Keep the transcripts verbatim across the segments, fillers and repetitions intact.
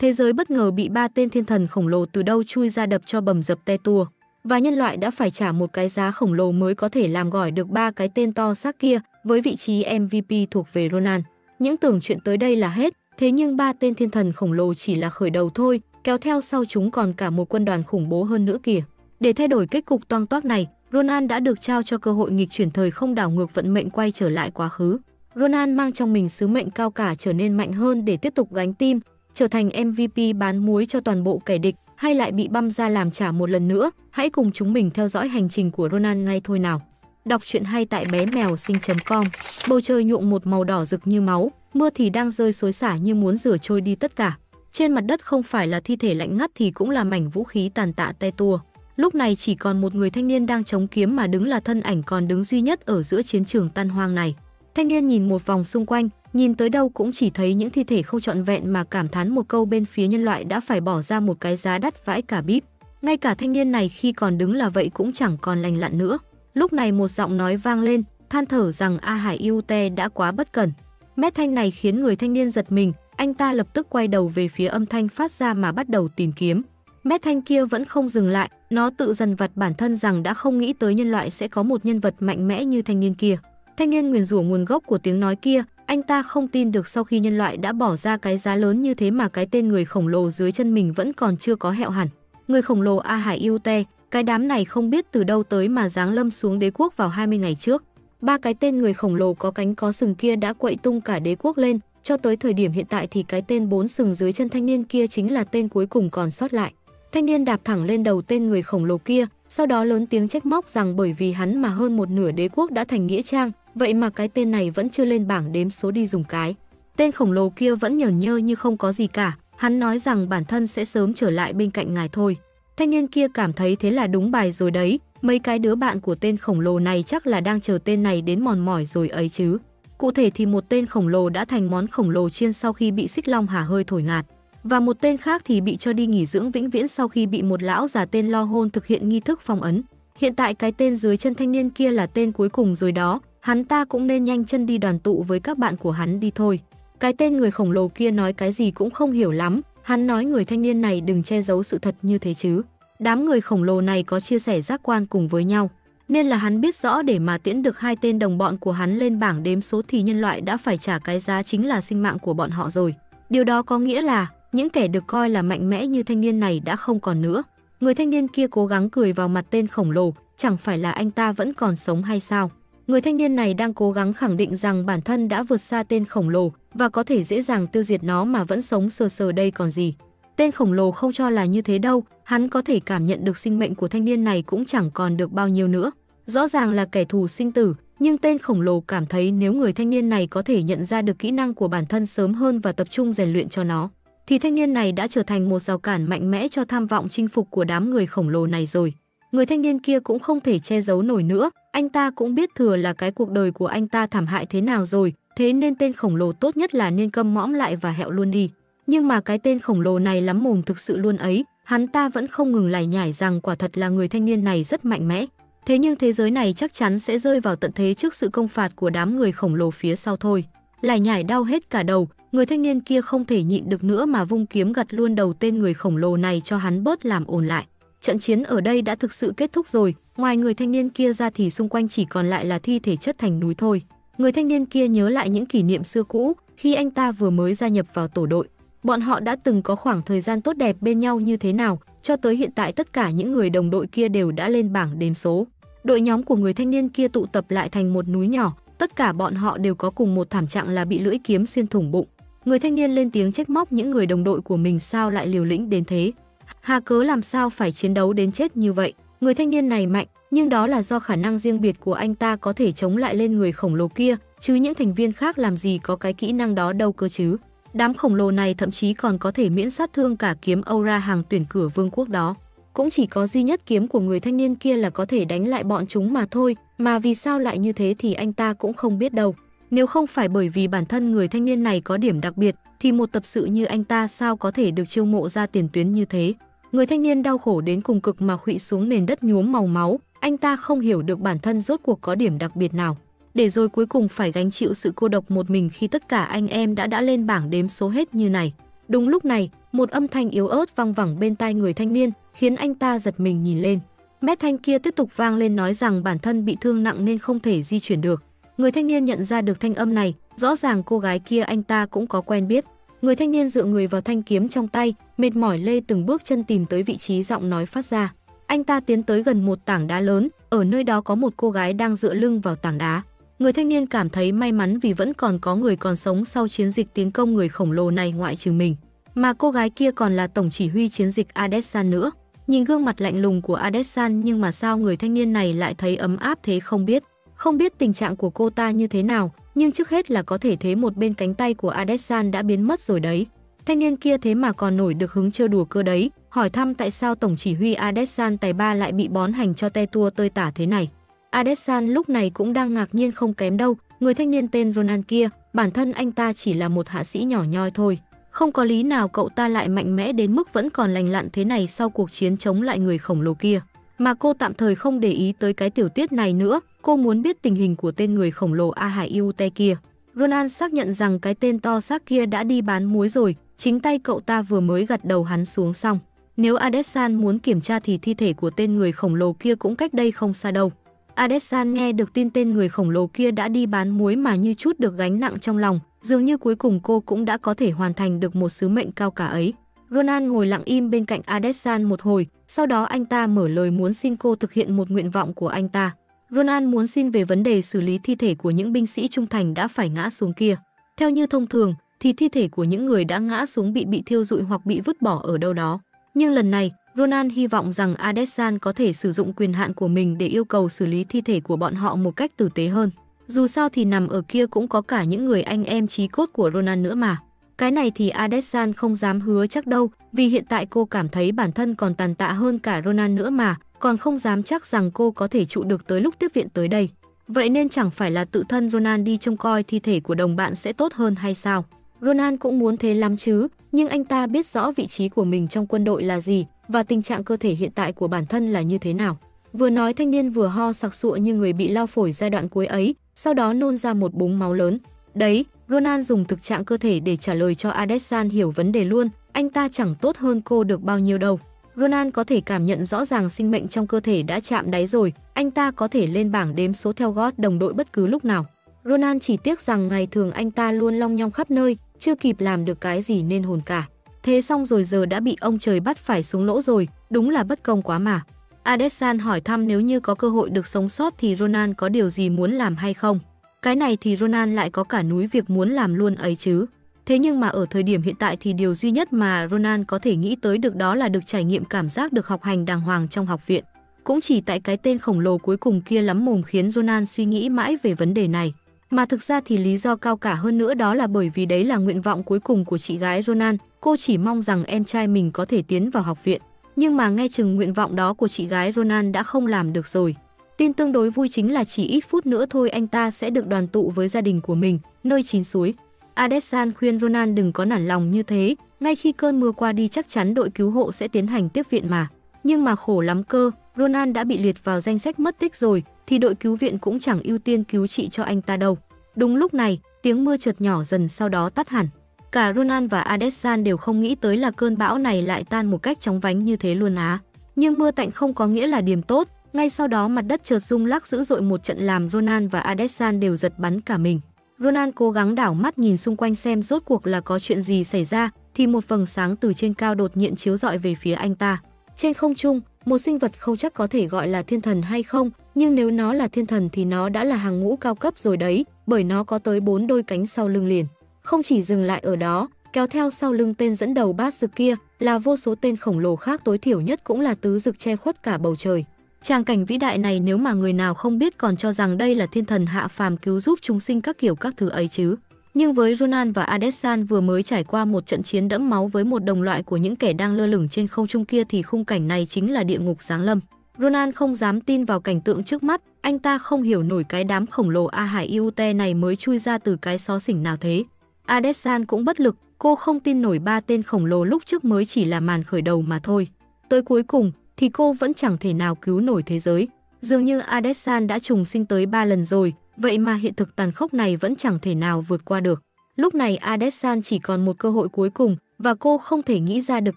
thế giới bất ngờ bị ba tên thiên thần khổng lồ từ đâu chui ra đập cho bầm dập te tua, và nhân loại đã phải trả một cái giá khổng lồ mới có thể làm gỏi được ba cái tên to xác kia với vị trí em vi pi thuộc về Ronaldo. Những tưởng chuyện tới đây là hết, thế nhưng ba tên thiên thần khổng lồ chỉ là khởi đầu thôi, kéo theo sau chúng còn cả một quân đoàn khủng bố hơn nữa kìa. Để thay đổi kết cục toang toác này, Ronaldo đã được trao cho cơ hội nghịch chuyển thời không đảo ngược vận mệnh quay trở lại quá khứ. Ronaldo mang trong mình sứ mệnh cao cả trở nên mạnh hơn để tiếp tục gánh team, trở thành em vi pi bán muối cho toàn bộ kẻ địch hay lại bị băm ra làm trả một lần nữa. Hãy cùng chúng mình theo dõi hành trình của Ronaldo ngay thôi nào. Đọc truyện hay tại bé mèo sinh chấm com. Bầu trời nhuộm một màu đỏ rực như máu, mưa thì đang rơi xối xả như muốn rửa trôi đi tất cả. Trên mặt đất không phải là thi thể lạnh ngắt thì cũng là mảnh vũ khí tàn tạ te tua. Lúc này chỉ còn một người thanh niên đang chống kiếm mà đứng là thân ảnh còn đứng duy nhất ở giữa chiến trường tan hoang này. Thanh niên nhìn một vòng xung quanh, nhìn tới đâu cũng chỉ thấy những thi thể không trọn vẹn mà cảm thán một câu bên phía nhân loại đã phải bỏ ra một cái giá đắt vãi cả bíp. Ngay cả thanh niên này khi còn đứng là vậy cũng chẳng còn lành lặn nữa. Lúc này một giọng nói vang lên, than thở rằng A Hải Iute đã quá bất cẩn. Mét thanh này khiến người thanh niên giật mình, anh ta lập tức quay đầu về phía âm thanh phát ra mà bắt đầu tìm kiếm. Mét thanh kia vẫn không dừng lại, nó tự dằn vặt bản thân rằng đã không nghĩ tới nhân loại sẽ có một nhân vật mạnh mẽ như thanh niên kia. Thanh niên nguyền rủa nguồn gốc của tiếng nói kia, anh ta không tin được sau khi nhân loại đã bỏ ra cái giá lớn như thế mà cái tên người khổng lồ dưới chân mình vẫn còn chưa có hẹo hẳn. Người khổng lồ A Hải Iute, cái đám này không biết từ đâu tới mà giáng lâm xuống đế quốc vào hai mươi ngày trước. Ba cái tên người khổng lồ có cánh có sừng kia đã quậy tung cả đế quốc lên, cho tới thời điểm hiện tại thì cái tên bốn sừng dưới chân thanh niên kia chính là tên cuối cùng còn sót lại. Thanh niên đạp thẳng lên đầu tên người khổng lồ kia, sau đó lớn tiếng trách móc rằng bởi vì hắn mà hơn một nửa đế quốc đã thành nghĩa trang, vậy mà cái tên này vẫn chưa lên bảng đếm số đi dùng cái. Tên khổng lồ kia vẫn nhởn nhơ như không có gì cả, hắn nói rằng bản thân sẽ sớm trở lại bên cạnh ngài thôi. Thanh niên kia cảm thấy thế là đúng bài rồi đấy, mấy cái đứa bạn của tên khổng lồ này chắc là đang chờ tên này đến mòn mỏi rồi ấy chứ. Cụ thể thì một tên khổng lồ đã thành món khổng lồ chiên sau khi bị xích long hà hơi thổi ngạt, và một tên khác thì bị cho đi nghỉ dưỡng vĩnh viễn sau khi bị một lão già tên Lo Hôn thực hiện nghi thức phong ấn. Hiện tại cái tên dưới chân thanh niên kia là tên cuối cùng rồi đó, hắn ta cũng nên nhanh chân đi đoàn tụ với các bạn của hắn đi thôi. Cái tên người khổng lồ kia nói cái gì cũng không hiểu lắm, hắn nói người thanh niên này đừng che giấu sự thật như thế chứ. Đám người khổng lồ này có chia sẻ giác quan cùng với nhau, nên là hắn biết rõ để mà tiễn được hai tên đồng bọn của hắn lên bảng đếm số thì nhân loại đã phải trả cái giá chính là sinh mạng của bọn họ rồi. Điều đó có nghĩa là những kẻ được coi là mạnh mẽ như thanh niên này đã không còn nữa. Người thanh niên kia cố gắng cười vào mặt tên khổng lồ, chẳng phải là anh ta vẫn còn sống hay sao? Người thanh niên này đang cố gắng khẳng định rằng bản thân đã vượt xa tên khổng lồ và có thể dễ dàng tiêu diệt nó mà vẫn sống sờ sờ đây còn gì. Tên khổng lồ không cho là như thế đâu, hắn có thể cảm nhận được sinh mệnh của thanh niên này cũng chẳng còn được bao nhiêu nữa. Rõ ràng là kẻ thù sinh tử, nhưng tên khổng lồ cảm thấy nếu người thanh niên này có thể nhận ra được kỹ năng của bản thân sớm hơn và tập trung rèn luyện cho nó, thì thanh niên này đã trở thành một rào cản mạnh mẽ cho tham vọng chinh phục của đám người khổng lồ này rồi. Người thanh niên kia cũng không thể che giấu nổi nữa, anh ta cũng biết thừa là cái cuộc đời của anh ta thảm hại thế nào rồi, thế nên tên khổng lồ tốt nhất là nên câm mõm lại và hẹo luôn đi. Nhưng mà cái tên khổng lồ này lắm mồm thực sự luôn ấy, hắn ta vẫn không ngừng lải nhải rằng quả thật là người thanh niên này rất mạnh mẽ. Thế nhưng thế giới này chắc chắn sẽ rơi vào tận thế trước sự công phạt của đám người khổng lồ phía sau thôi. Lải nhải đau hết cả đầu, người thanh niên kia không thể nhịn được nữa mà vung kiếm gặt luôn đầu tên người khổng lồ này cho hắn bớt làm ồn lại. Trận chiến ở đây đã thực sự kết thúc rồi, ngoài người thanh niên kia ra thì xung quanh chỉ còn lại là thi thể chất thành núi thôi. Người thanh niên kia nhớ lại những kỷ niệm xưa cũ, khi anh ta vừa mới gia nhập vào tổ đội, bọn họ đã từng có khoảng thời gian tốt đẹp bên nhau như thế nào, cho tới hiện tại tất cả những người đồng đội kia đều đã lên bảng đếm số. Đội nhóm của người thanh niên kia tụ tập lại thành một núi nhỏ, tất cả bọn họ đều có cùng một thảm trạng là bị lưỡi kiếm xuyên thủng bụng. Người thanh niên lên tiếng trách móc những người đồng đội của mình sao lại liều lĩnh đến thế. Hà cớ làm sao phải chiến đấu đến chết như vậy. Người thanh niên này mạnh, nhưng đó là do khả năng riêng biệt của anh ta có thể chống lại lên người khổng lồ kia, chứ những thành viên khác làm gì có cái kỹ năng đó đâu cơ chứ. Đám khổng lồ này thậm chí còn có thể miễn sát thương cả kiếm Aura hàng tuyển cửa vương quốc đó. Cũng chỉ có duy nhất kiếm của người thanh niên kia là có thể đánh lại bọn chúng mà thôi, mà vì sao lại như thế thì anh ta cũng không biết đâu. Nếu không phải bởi vì bản thân người thanh niên này có điểm đặc biệt, thì một tập sự như anh ta sao có thể được chiêu mộ ra tiền tuyến như thế. Người thanh niên đau khổ đến cùng cực mà khuỵu xuống nền đất nhuốm màu máu, anh ta không hiểu được bản thân rốt cuộc có điểm đặc biệt nào. Để rồi cuối cùng phải gánh chịu sự cô độc một mình khi tất cả anh em đã đã lên bảng đếm số hết như này. Đúng lúc này, một âm thanh yếu ớt vang vẳng bên tai người thanh niên, khiến anh ta giật mình nhìn lên. Mét thanh kia tiếp tục vang lên nói rằng bản thân bị thương nặng nên không thể di chuyển được. Người thanh niên nhận ra được thanh âm này, rõ ràng cô gái kia anh ta cũng có quen biết. Người thanh niên dựa người vào thanh kiếm trong tay, mệt mỏi lê từng bước chân tìm tới vị trí giọng nói phát ra. Anh ta tiến tới gần một tảng đá lớn, ở nơi đó có một cô gái đang dựa lưng vào tảng đá. Người thanh niên cảm thấy may mắn vì vẫn còn có người còn sống sau chiến dịch tiến công người khổng lồ này ngoại trừ mình. Mà cô gái kia còn là tổng chỉ huy chiến dịch Adesan nữa. Nhìn gương mặt lạnh lùng của Adesan nhưng mà sao người thanh niên này lại thấy ấm áp thế không biết. Không biết tình trạng của cô ta như thế nào, nhưng trước hết là có thể thấy một bên cánh tay của Adesan đã biến mất rồi đấy. Thanh niên kia thế mà còn nổi được hứng trêu đùa cơ đấy, hỏi thăm tại sao tổng chỉ huy Adesan tài ba lại bị bón hành cho te tua tơi tả thế này. Adesan lúc này cũng đang ngạc nhiên không kém đâu, người thanh niên tên Ronan kia, bản thân anh ta chỉ là một hạ sĩ nhỏ nhoi thôi. Không có lý nào cậu ta lại mạnh mẽ đến mức vẫn còn lành lặn thế này sau cuộc chiến chống lại người khổng lồ kia. Mà cô tạm thời không để ý tới cái tiểu tiết này nữa, cô muốn biết tình hình của tên người khổng lồ A Hải Iute kia. Ronan xác nhận rằng cái tên to xác kia đã đi bán muối rồi, chính tay cậu ta vừa mới gật đầu hắn xuống xong. Nếu Adesan muốn kiểm tra thì thi thể của tên người khổng lồ kia cũng cách đây không xa đâu. Adesan nghe được tin tên người khổng lồ kia đã đi bán muối mà như chút được gánh nặng trong lòng, dường như cuối cùng cô cũng đã có thể hoàn thành được một sứ mệnh cao cả ấy. Ronan ngồi lặng im bên cạnh Adesan một hồi, sau đó anh ta mở lời muốn xin cô thực hiện một nguyện vọng của anh ta. Ronan muốn xin về vấn đề xử lý thi thể của những binh sĩ trung thành đã phải ngã xuống kia. Theo như thông thường, thì thi thể của những người đã ngã xuống bị bị thiêu rụi hoặc bị vứt bỏ ở đâu đó. Nhưng lần này, Ronan hy vọng rằng Adesan có thể sử dụng quyền hạn của mình để yêu cầu xử lý thi thể của bọn họ một cách tử tế hơn. Dù sao thì nằm ở kia cũng có cả những người anh em chí cốt của Ronan nữa mà. Cái này thì Adesan không dám hứa chắc đâu, vì hiện tại cô cảm thấy bản thân còn tàn tạ hơn cả Ronan nữa mà, còn không dám chắc rằng cô có thể trụ được tới lúc tiếp viện tới đây. Vậy nên chẳng phải là tự thân Ronan đi trông coi thi thể của đồng bạn sẽ tốt hơn hay sao? Ronan cũng muốn thế lắm chứ, nhưng anh ta biết rõ vị trí của mình trong quân đội là gì và tình trạng cơ thể hiện tại của bản thân là như thế nào. Vừa nói thanh niên vừa ho sặc sụa như người bị lao phổi giai đoạn cuối ấy, sau đó nôn ra một búng máu lớn. Đấy, Ronan dùng thực trạng cơ thể để trả lời cho Adesan hiểu vấn đề luôn, anh ta chẳng tốt hơn cô được bao nhiêu đâu. Ronan có thể cảm nhận rõ ràng sinh mệnh trong cơ thể đã chạm đáy rồi, anh ta có thể lên bảng đếm số theo gót đồng đội bất cứ lúc nào. Ronan chỉ tiếc rằng ngày thường anh ta luôn long nhong khắp nơi, chưa kịp làm được cái gì nên hồn cả. Thế xong rồi giờ đã bị ông trời bắt phải xuống lỗ rồi, đúng là bất công quá mà. Adesan hỏi thăm nếu như có cơ hội được sống sót thì Ronan có điều gì muốn làm hay không. Cái này thì Ronan lại có cả núi việc muốn làm luôn ấy chứ. Thế nhưng mà ở thời điểm hiện tại thì điều duy nhất mà Ronan có thể nghĩ tới được đó là được trải nghiệm cảm giác được học hành đàng hoàng trong học viện. Cũng chỉ tại cái tên khổng lồ cuối cùng kia lắm mồm khiến Ronan suy nghĩ mãi về vấn đề này. Mà thực ra thì lý do cao cả hơn nữa đó là bởi vì đấy là nguyện vọng cuối cùng của chị gái Ronan. Cô chỉ mong rằng em trai mình có thể tiến vào học viện. Nhưng mà nghe chừng nguyện vọng đó của chị gái Ronan đã không làm được rồi. Tin tương đối vui chính là chỉ ít phút nữa thôi anh ta sẽ được đoàn tụ với gia đình của mình, nơi chín suối. Adesan khuyên Ronan đừng có nản lòng như thế, ngay khi cơn mưa qua đi chắc chắn đội cứu hộ sẽ tiến hành tiếp viện mà. Nhưng mà khổ lắm cơ, Ronan đã bị liệt vào danh sách mất tích rồi, thì đội cứu viện cũng chẳng ưu tiên cứu trị cho anh ta đâu. Đúng lúc này, tiếng mưa chợt nhỏ dần sau đó tắt hẳn. Cả Ronan và Adesan đều không nghĩ tới là cơn bão này lại tan một cách chóng vánh như thế luôn á. Nhưng mưa tạnh không có nghĩa là điểm tốt, ngay sau đó mặt đất chợt rung lắc dữ dội một trận làm Ronan và Adesan đều giật bắn cả mình. Ronan cố gắng đảo mắt nhìn xung quanh xem rốt cuộc là có chuyện gì xảy ra, thì một vầng sáng từ trên cao đột nhiên chiếu rọi về phía anh ta. Trên không trung, một sinh vật không chắc có thể gọi là thiên thần hay không, nhưng nếu nó là thiên thần thì nó đã là hàng ngũ cao cấp rồi đấy, bởi nó có tới bốn đôi cánh sau lưng liền. Không chỉ dừng lại ở đó, kéo theo sau lưng tên dẫn đầu bát dực kia là vô số tên khổng lồ khác tối thiểu nhất cũng là tứ dực che khuất cả bầu trời. Tràng cảnh vĩ đại này nếu mà người nào không biết còn cho rằng đây là thiên thần hạ phàm cứu giúp chúng sinh các kiểu các thứ ấy chứ. Nhưng với Ronan và Adesan vừa mới trải qua một trận chiến đẫm máu với một đồng loại của những kẻ đang lơ lửng trên không trung kia thì khung cảnh này chính là địa ngục giáng lâm. Ronan không dám tin vào cảnh tượng trước mắt, anh ta không hiểu nổi cái đám khổng lồ A Hải Iute này mới chui ra từ cái xó xỉnh nào thế. Adesan cũng bất lực, cô không tin nổi ba tên khổng lồ lúc trước mới chỉ là màn khởi đầu mà thôi. Tới cuối cùng thì cô vẫn chẳng thể nào cứu nổi thế giới. Dường như Adesan đã trùng sinh tới ba lần rồi, vậy mà hiện thực tàn khốc này vẫn chẳng thể nào vượt qua được. Lúc này Adesan chỉ còn một cơ hội cuối cùng, và cô không thể nghĩ ra được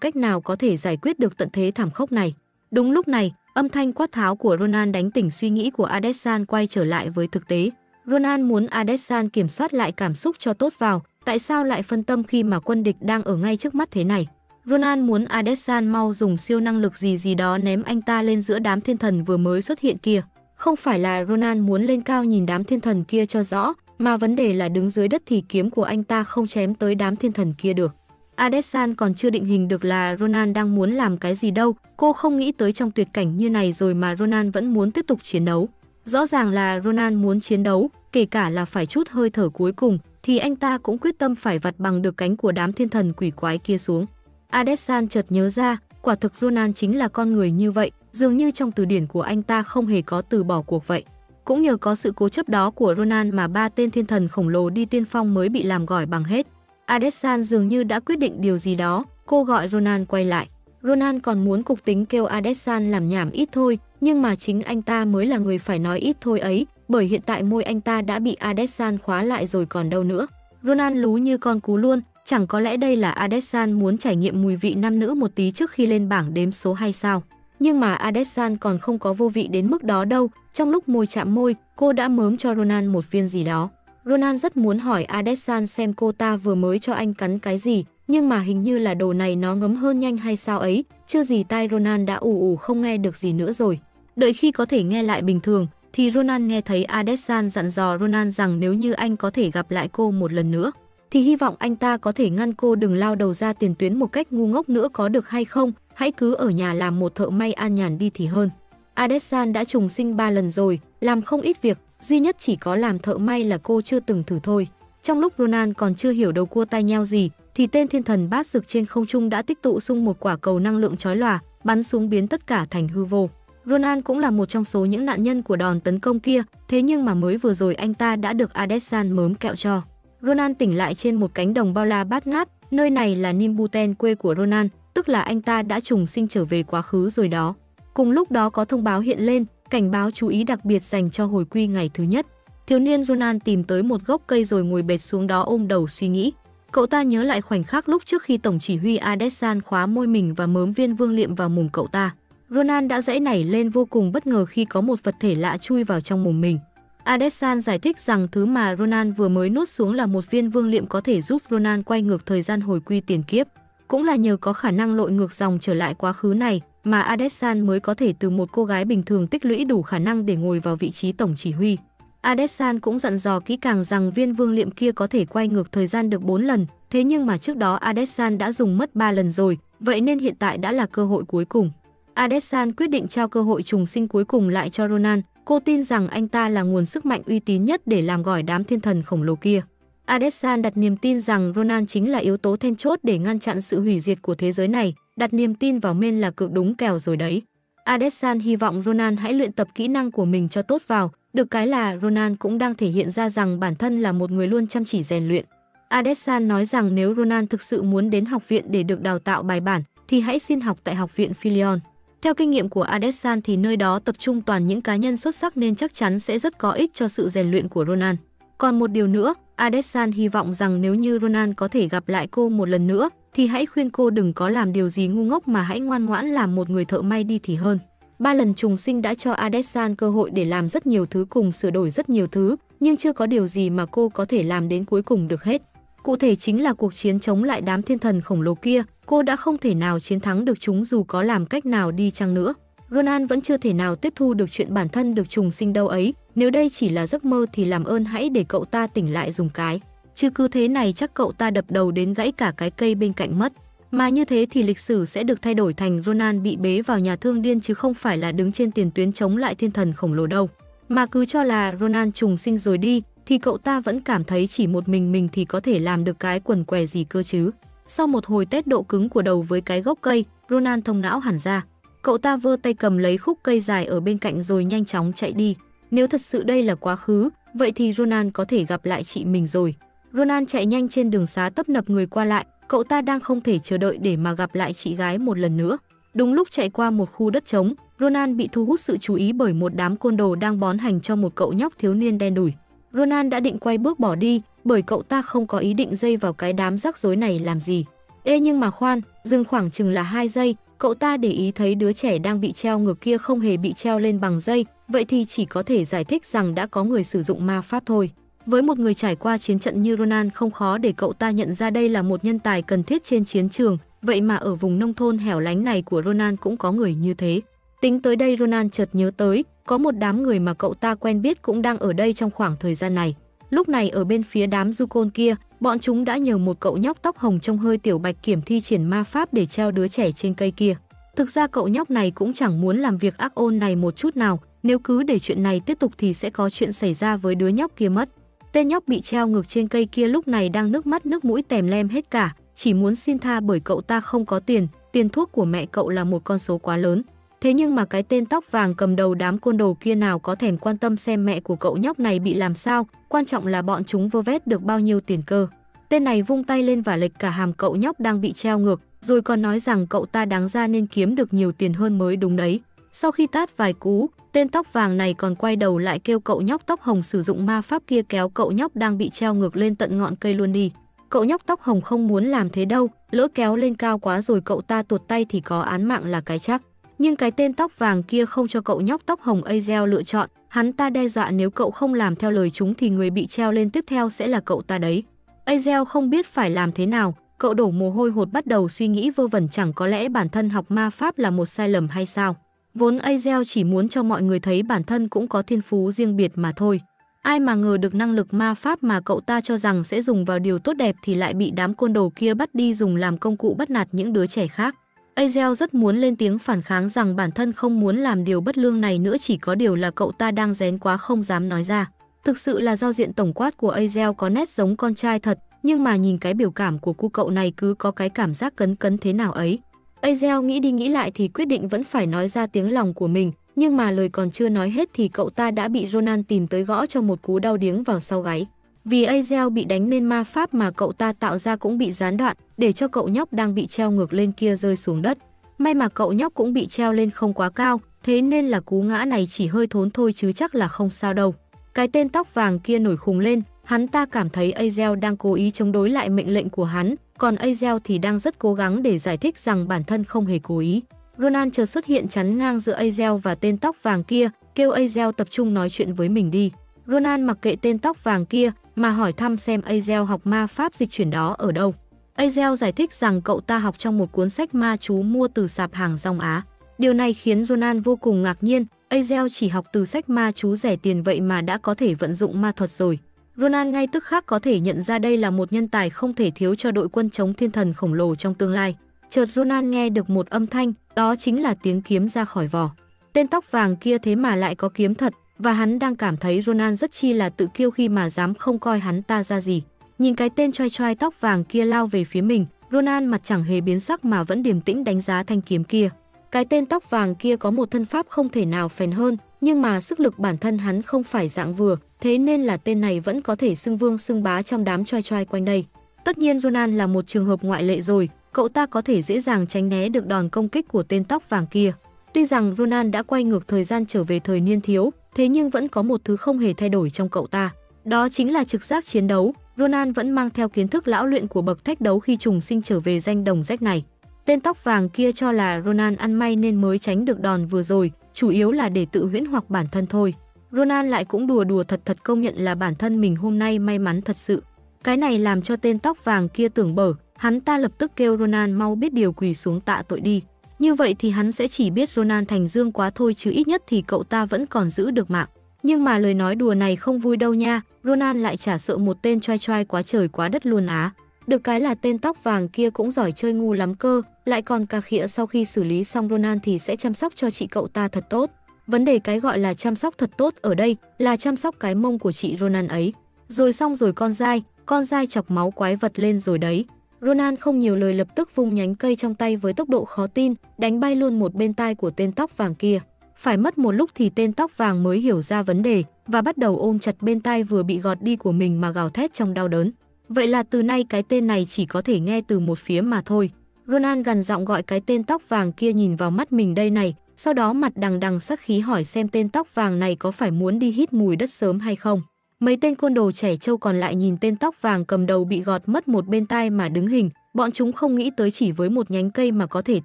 cách nào có thể giải quyết được tận thế thảm khốc này. Đúng lúc này, âm thanh quát tháo của Ronan đánh tỉnh suy nghĩ của Adesan quay trở lại với thực tế. Ronan muốn Adesan kiểm soát lại cảm xúc cho tốt vào, tại sao lại phân tâm khi mà quân địch đang ở ngay trước mắt thế này. Ronan muốn Adesan mau dùng siêu năng lực gì gì đó ném anh ta lên giữa đám thiên thần vừa mới xuất hiện kia. Không phải là Ronan muốn lên cao nhìn đám thiên thần kia cho rõ, mà vấn đề là đứng dưới đất thì kiếm của anh ta không chém tới đám thiên thần kia được. Adesan còn chưa định hình được là Ronan đang muốn làm cái gì đâu, cô không nghĩ tới trong tuyệt cảnh như này rồi mà Ronan vẫn muốn tiếp tục chiến đấu. Rõ ràng là Ronan muốn chiến đấu, kể cả là phải chút hơi thở cuối cùng, thì anh ta cũng quyết tâm phải vặt bằng được cánh của đám thiên thần quỷ quái kia xuống. Adesan chợt nhớ ra, quả thực Ronan chính là con người như vậy, dường như trong từ điển của anh ta không hề có từ bỏ cuộc vậy. Cũng nhờ có sự cố chấp đó của Ronan mà ba tên thiên thần khổng lồ đi tiên phong mới bị làm gỏi bằng hết. Adesan dường như đã quyết định điều gì đó, cô gọi Ronan quay lại. Ronan còn muốn cục tính kêu Adesan làm nhảm ít thôi, nhưng mà chính anh ta mới là người phải nói ít thôi ấy, bởi hiện tại môi anh ta đã bị Adesan khóa lại rồi còn đâu nữa. Ronan lú như con cú luôn, chẳng có lẽ đây là Adesan muốn trải nghiệm mùi vị nam nữ một tí trước khi lên bảng đếm số hay sao? Nhưng mà Adesan còn không có vô vị đến mức đó đâu, trong lúc môi chạm môi, cô đã mớm cho Ronan một viên gì đó. Ronan rất muốn hỏi Adesan xem cô ta vừa mới cho anh cắn cái gì, nhưng mà hình như là đồ này nó ngấm hơn nhanh hay sao ấy, chưa gì tai Ronan đã ù ù không nghe được gì nữa rồi. Đợi khi có thể nghe lại bình thường, thì Ronan nghe thấy Adesan dặn dò Ronan rằng nếu như anh có thể gặp lại cô một lần nữa, thì hy vọng anh ta có thể ngăn cô đừng lao đầu ra tiền tuyến một cách ngu ngốc nữa có được hay không, hãy cứ ở nhà làm một thợ may an nhàn đi thì hơn. Adesan đã trùng sinh ba lần rồi, làm không ít việc, duy nhất chỉ có làm thợ may là cô chưa từng thử thôi. Trong lúc Ronan còn chưa hiểu đầu cua tai nheo gì, thì tên thiên thần bát rực trên không trung đã tích tụ xung một quả cầu năng lượng chói lòa, bắn xuống biến tất cả thành hư vô. Ronan cũng là một trong số những nạn nhân của đòn tấn công kia, thế nhưng mà mới vừa rồi anh ta đã được Adesan mớm kẹo cho. Ronan tỉnh lại trên một cánh đồng bao la bát ngát, nơi này là Nimbuten, quê của Ronan, tức là anh ta đã trùng sinh trở về quá khứ rồi đó. Cùng lúc đó có thông báo hiện lên, cảnh báo chú ý đặc biệt dành cho hồi quy ngày thứ nhất. Thiếu niên Ronan tìm tới một gốc cây rồi ngồi bệt xuống đó ôm đầu suy nghĩ. Cậu ta nhớ lại khoảnh khắc lúc trước khi tổng chỉ huy Adesan khóa môi mình và mớm viên vương liệm vào mồm cậu ta. Ronan đã giãy nảy lên vô cùng bất ngờ khi có một vật thể lạ chui vào trong mồm mình. Adesan giải thích rằng thứ mà Ronan vừa mới nuốt xuống là một viên vương liệm có thể giúp Ronan quay ngược thời gian hồi quy tiền kiếp. Cũng là nhờ có khả năng lội ngược dòng trở lại quá khứ này mà Adesan mới có thể từ một cô gái bình thường tích lũy đủ khả năng để ngồi vào vị trí tổng chỉ huy. Adesan cũng dặn dò kỹ càng rằng viên vương liệm kia có thể quay ngược thời gian được bốn lần, thế nhưng mà trước đó Adesan đã dùng mất ba lần rồi, vậy nên hiện tại đã là cơ hội cuối cùng. Adesan quyết định trao cơ hội trùng sinh cuối cùng lại cho Ronan, cô tin rằng anh ta là nguồn sức mạnh uy tín nhất để làm gỏi đám thiên thần khổng lồ kia. Adesan đặt niềm tin rằng Ronan chính là yếu tố then chốt để ngăn chặn sự hủy diệt của thế giới này, đặt niềm tin vào men là cược đúng kèo rồi đấy. Adesan hy vọng Ronan hãy luyện tập kỹ năng của mình cho tốt vào, được cái là Ronan cũng đang thể hiện ra rằng bản thân là một người luôn chăm chỉ rèn luyện. Adesan nói rằng nếu Ronan thực sự muốn đến học viện để được đào tạo bài bản thì hãy xin học tại học viện Philion. Theo kinh nghiệm của Adesan thì nơi đó tập trung toàn những cá nhân xuất sắc nên chắc chắn sẽ rất có ích cho sự rèn luyện của Ronan. Còn một điều nữa, Adesan hy vọng rằng nếu như Ronan có thể gặp lại cô một lần nữa thì hãy khuyên cô đừng có làm điều gì ngu ngốc mà hãy ngoan ngoãn làm một người thợ may đi thì hơn. Ba lần trùng sinh đã cho Adesan cơ hội để làm rất nhiều thứ cùng sửa đổi rất nhiều thứ, nhưng chưa có điều gì mà cô có thể làm đến cuối cùng được hết. Cụ thể chính là cuộc chiến chống lại đám thiên thần khổng lồ kia, cô đã không thể nào chiến thắng được chúng dù có làm cách nào đi chăng nữa. Ronan vẫn chưa thể nào tiếp thu được chuyện bản thân được trùng sinh đâu ấy, nếu đây chỉ là giấc mơ thì làm ơn hãy để cậu ta tỉnh lại dùng cái. Chứ cứ thế này chắc cậu ta đập đầu đến gãy cả cái cây bên cạnh mất. Mà như thế thì lịch sử sẽ được thay đổi thành Ronan bị bế vào nhà thương điên chứ không phải là đứng trên tiền tuyến chống lại thiên thần khổng lồ đâu. Mà cứ cho là Ronan trùng sinh rồi đi, thì cậu ta vẫn cảm thấy chỉ một mình mình thì có thể làm được cái quần què gì cơ chứ. Sau một hồi test độ cứng của đầu với cái gốc cây, Ronan thông não hẳn ra. Cậu ta vơ tay cầm lấy khúc cây dài ở bên cạnh rồi nhanh chóng chạy đi. Nếu thật sự đây là quá khứ, vậy thì Ronan có thể gặp lại chị mình rồi. Ronan chạy nhanh trên đường xá tấp nập người qua lại, cậu ta đang không thể chờ đợi để mà gặp lại chị gái một lần nữa. Đúng lúc chạy qua một khu đất trống, Ronan bị thu hút sự chú ý bởi một đám côn đồ đang bón hành cho một cậu nhóc thiếu niên đen đủi. Ronan đã định quay bước bỏ đi bởi cậu ta không có ý định dây vào cái đám rắc rối này làm gì. Ê nhưng mà khoan, dừng khoảng chừng là hai giây, cậu ta để ý thấy đứa trẻ đang bị treo ngược kia không hề bị treo lên bằng dây, vậy thì chỉ có thể giải thích rằng đã có người sử dụng ma pháp thôi. Với một người trải qua chiến trận như Ronan không khó để cậu ta nhận ra đây là một nhân tài cần thiết trên chiến trường, vậy mà ở vùng nông thôn hẻo lánh này của Ronan cũng có người như thế. Tính tới đây Ronan chợt nhớ tới, có một đám người mà cậu ta quen biết cũng đang ở đây trong khoảng thời gian này. Lúc này ở bên phía đám du côn kia, bọn chúng đã nhờ một cậu nhóc tóc hồng trông hơi tiểu bạch kiểm thi triển ma pháp để treo đứa trẻ trên cây kia. Thực ra cậu nhóc này cũng chẳng muốn làm việc ác ôn này một chút nào, nếu cứ để chuyện này tiếp tục thì sẽ có chuyện xảy ra với đứa nhóc kia mất. Tên nhóc bị treo ngược trên cây kia lúc này đang nước mắt nước mũi tèm lem hết cả, chỉ muốn xin tha bởi cậu ta không có tiền, tiền thuốc của mẹ cậu là một con số quá lớn. Thế nhưng mà cái tên tóc vàng cầm đầu đám côn đồ kia nào có thèm quan tâm xem mẹ của cậu nhóc này bị làm sao, quan trọng là bọn chúng vơ vét được bao nhiêu tiền cơ. Tên này vung tay lên và lệch cả hàm cậu nhóc đang bị treo ngược, rồi còn nói rằng cậu ta đáng ra nên kiếm được nhiều tiền hơn mới đúng đấy. Sau khi tát vài cú, tên tóc vàng này còn quay đầu lại kêu cậu nhóc tóc hồng sử dụng ma pháp kia kéo cậu nhóc đang bị treo ngược lên tận ngọn cây luôn đi. Cậu nhóc tóc hồng không muốn làm thế đâu, lỡ kéo lên cao quá rồi cậu ta tuột tay thì có án mạng là cái chắc. Nhưng cái tên tóc vàng kia không cho cậu nhóc tóc hồng Azel lựa chọn, hắn ta đe dọa nếu cậu không làm theo lời chúng thì người bị treo lên tiếp theo sẽ là cậu ta đấy. Azel không biết phải làm thế nào, cậu đổ mồ hôi hột bắt đầu suy nghĩ vơ vẩn chẳng có lẽ bản thân học ma pháp là một sai lầm hay sao. Vốn Azel chỉ muốn cho mọi người thấy bản thân cũng có thiên phú riêng biệt mà thôi. Ai mà ngờ được năng lực ma pháp mà cậu ta cho rằng sẽ dùng vào điều tốt đẹp thì lại bị đám côn đồ kia bắt đi dùng làm công cụ bắt nạt những đứa trẻ khác. Azel rất muốn lên tiếng phản kháng rằng bản thân không muốn làm điều bất lương này nữa, chỉ có điều là cậu ta đang rén quá không dám nói ra. Thực sự là giao diện tổng quát của Azel có nét giống con trai thật, nhưng mà nhìn cái biểu cảm của cô cậu này cứ có cái cảm giác cấn cấn thế nào ấy. Azel nghĩ đi nghĩ lại thì quyết định vẫn phải nói ra tiếng lòng của mình, nhưng mà lời còn chưa nói hết thì cậu ta đã bị Ronan tìm tới gõ cho một cú đau điếng vào sau gáy. Vì Azel bị đánh nên ma pháp mà cậu ta tạo ra cũng bị gián đoạn, để cho cậu nhóc đang bị treo ngược lên kia rơi xuống đất. May mà cậu nhóc cũng bị treo lên không quá cao, thế nên là cú ngã này chỉ hơi thốn thôi chứ chắc là không sao đâu. Cái tên tóc vàng kia nổi khùng lên, hắn ta cảm thấy Azel đang cố ý chống đối lại mệnh lệnh của hắn, còn Azel thì đang rất cố gắng để giải thích rằng bản thân không hề cố ý. Ronan chợt xuất hiện chắn ngang giữa Azel và tên tóc vàng kia, kêu Azel tập trung nói chuyện với mình đi. Ronan mặc kệ tên tóc vàng kia mà hỏi thăm xem Azel học ma pháp dịch chuyển đó ở đâu. Azel giải thích rằng cậu ta học trong một cuốn sách ma chú mua từ sạp hàng rong Á. Điều này khiến Ronan vô cùng ngạc nhiên, Azel chỉ học từ sách ma chú rẻ tiền vậy mà đã có thể vận dụng ma thuật rồi. Ronan ngay tức khắc có thể nhận ra đây là một nhân tài không thể thiếu cho đội quân chống thiên thần khổng lồ trong tương lai. Chợt Ronan nghe được một âm thanh, đó chính là tiếng kiếm ra khỏi vỏ. Tên tóc vàng kia thế mà lại có kiếm thật, và hắn đang cảm thấy Ronan rất chi là tự kiêu khi mà dám không coi hắn ta ra gì. Nhìn cái tên choi choi tóc vàng kia lao về phía mình, Ronan mặt chẳng hề biến sắc mà vẫn điềm tĩnh đánh giá thanh kiếm kia. Cái tên tóc vàng kia có một thân pháp không thể nào phèn hơn, nhưng mà sức lực bản thân hắn không phải dạng vừa, thế nên là tên này vẫn có thể xưng vương xưng bá trong đám choi choi quanh đây. Tất nhiên Ronan là một trường hợp ngoại lệ rồi, cậu ta có thể dễ dàng tránh né được đòn công kích của tên tóc vàng kia. Tuy rằng Ronan đã quay ngược thời gian trở về thời niên thiếu, thế nhưng vẫn có một thứ không hề thay đổi trong cậu ta. Đó chính là trực giác chiến đấu, Ronan vẫn mang theo kiến thức lão luyện của bậc thách đấu khi trùng sinh trở về danh đồng rách này. Tên tóc vàng kia cho là Ronan ăn may nên mới tránh được đòn vừa rồi, chủ yếu là để tự huyễn hoặc bản thân thôi. Ronan lại cũng đùa đùa thật thật công nhận là bản thân mình hôm nay may mắn thật sự. Cái này làm cho tên tóc vàng kia tưởng bở, hắn ta lập tức kêu Ronan mau biết điều quỳ xuống tạ tội đi. Như vậy thì hắn sẽ chỉ biết Ronan thành dương quá thôi chứ ít nhất thì cậu ta vẫn còn giữ được mạng. Nhưng mà lời nói đùa này không vui đâu nha, Ronan lại chả sợ một tên trai trai quá trời quá đất luôn á. Được cái là tên tóc vàng kia cũng giỏi chơi ngu lắm cơ, lại còn cà khịa sau khi xử lý xong Ronan thì sẽ chăm sóc cho chị cậu ta thật tốt. Vấn đề cái gọi là chăm sóc thật tốt ở đây là chăm sóc cái mông của chị Ronan ấy. Rồi xong rồi con dai, con dai chọc máu quái vật lên rồi đấy. Ronan không nhiều lời lập tức vung nhánh cây trong tay với tốc độ khó tin, đánh bay luôn một bên tai của tên tóc vàng kia. Phải mất một lúc thì tên tóc vàng mới hiểu ra vấn đề và bắt đầu ôm chặt bên tai vừa bị gọt đi của mình mà gào thét trong đau đớn. Vậy là từ nay cái tên này chỉ có thể nghe từ một phía mà thôi. Ronan gằn giọng gọi cái tên tóc vàng kia nhìn vào mắt mình đây này, sau đó mặt đằng đằng sát khí hỏi xem tên tóc vàng này có phải muốn đi hít mùi đất sớm hay không. Mấy tên côn đồ trẻ trâu còn lại nhìn tên tóc vàng cầm đầu bị gọt mất một bên tai mà đứng hình, Bọn chúng không nghĩ tới chỉ với một nhánh cây mà có thể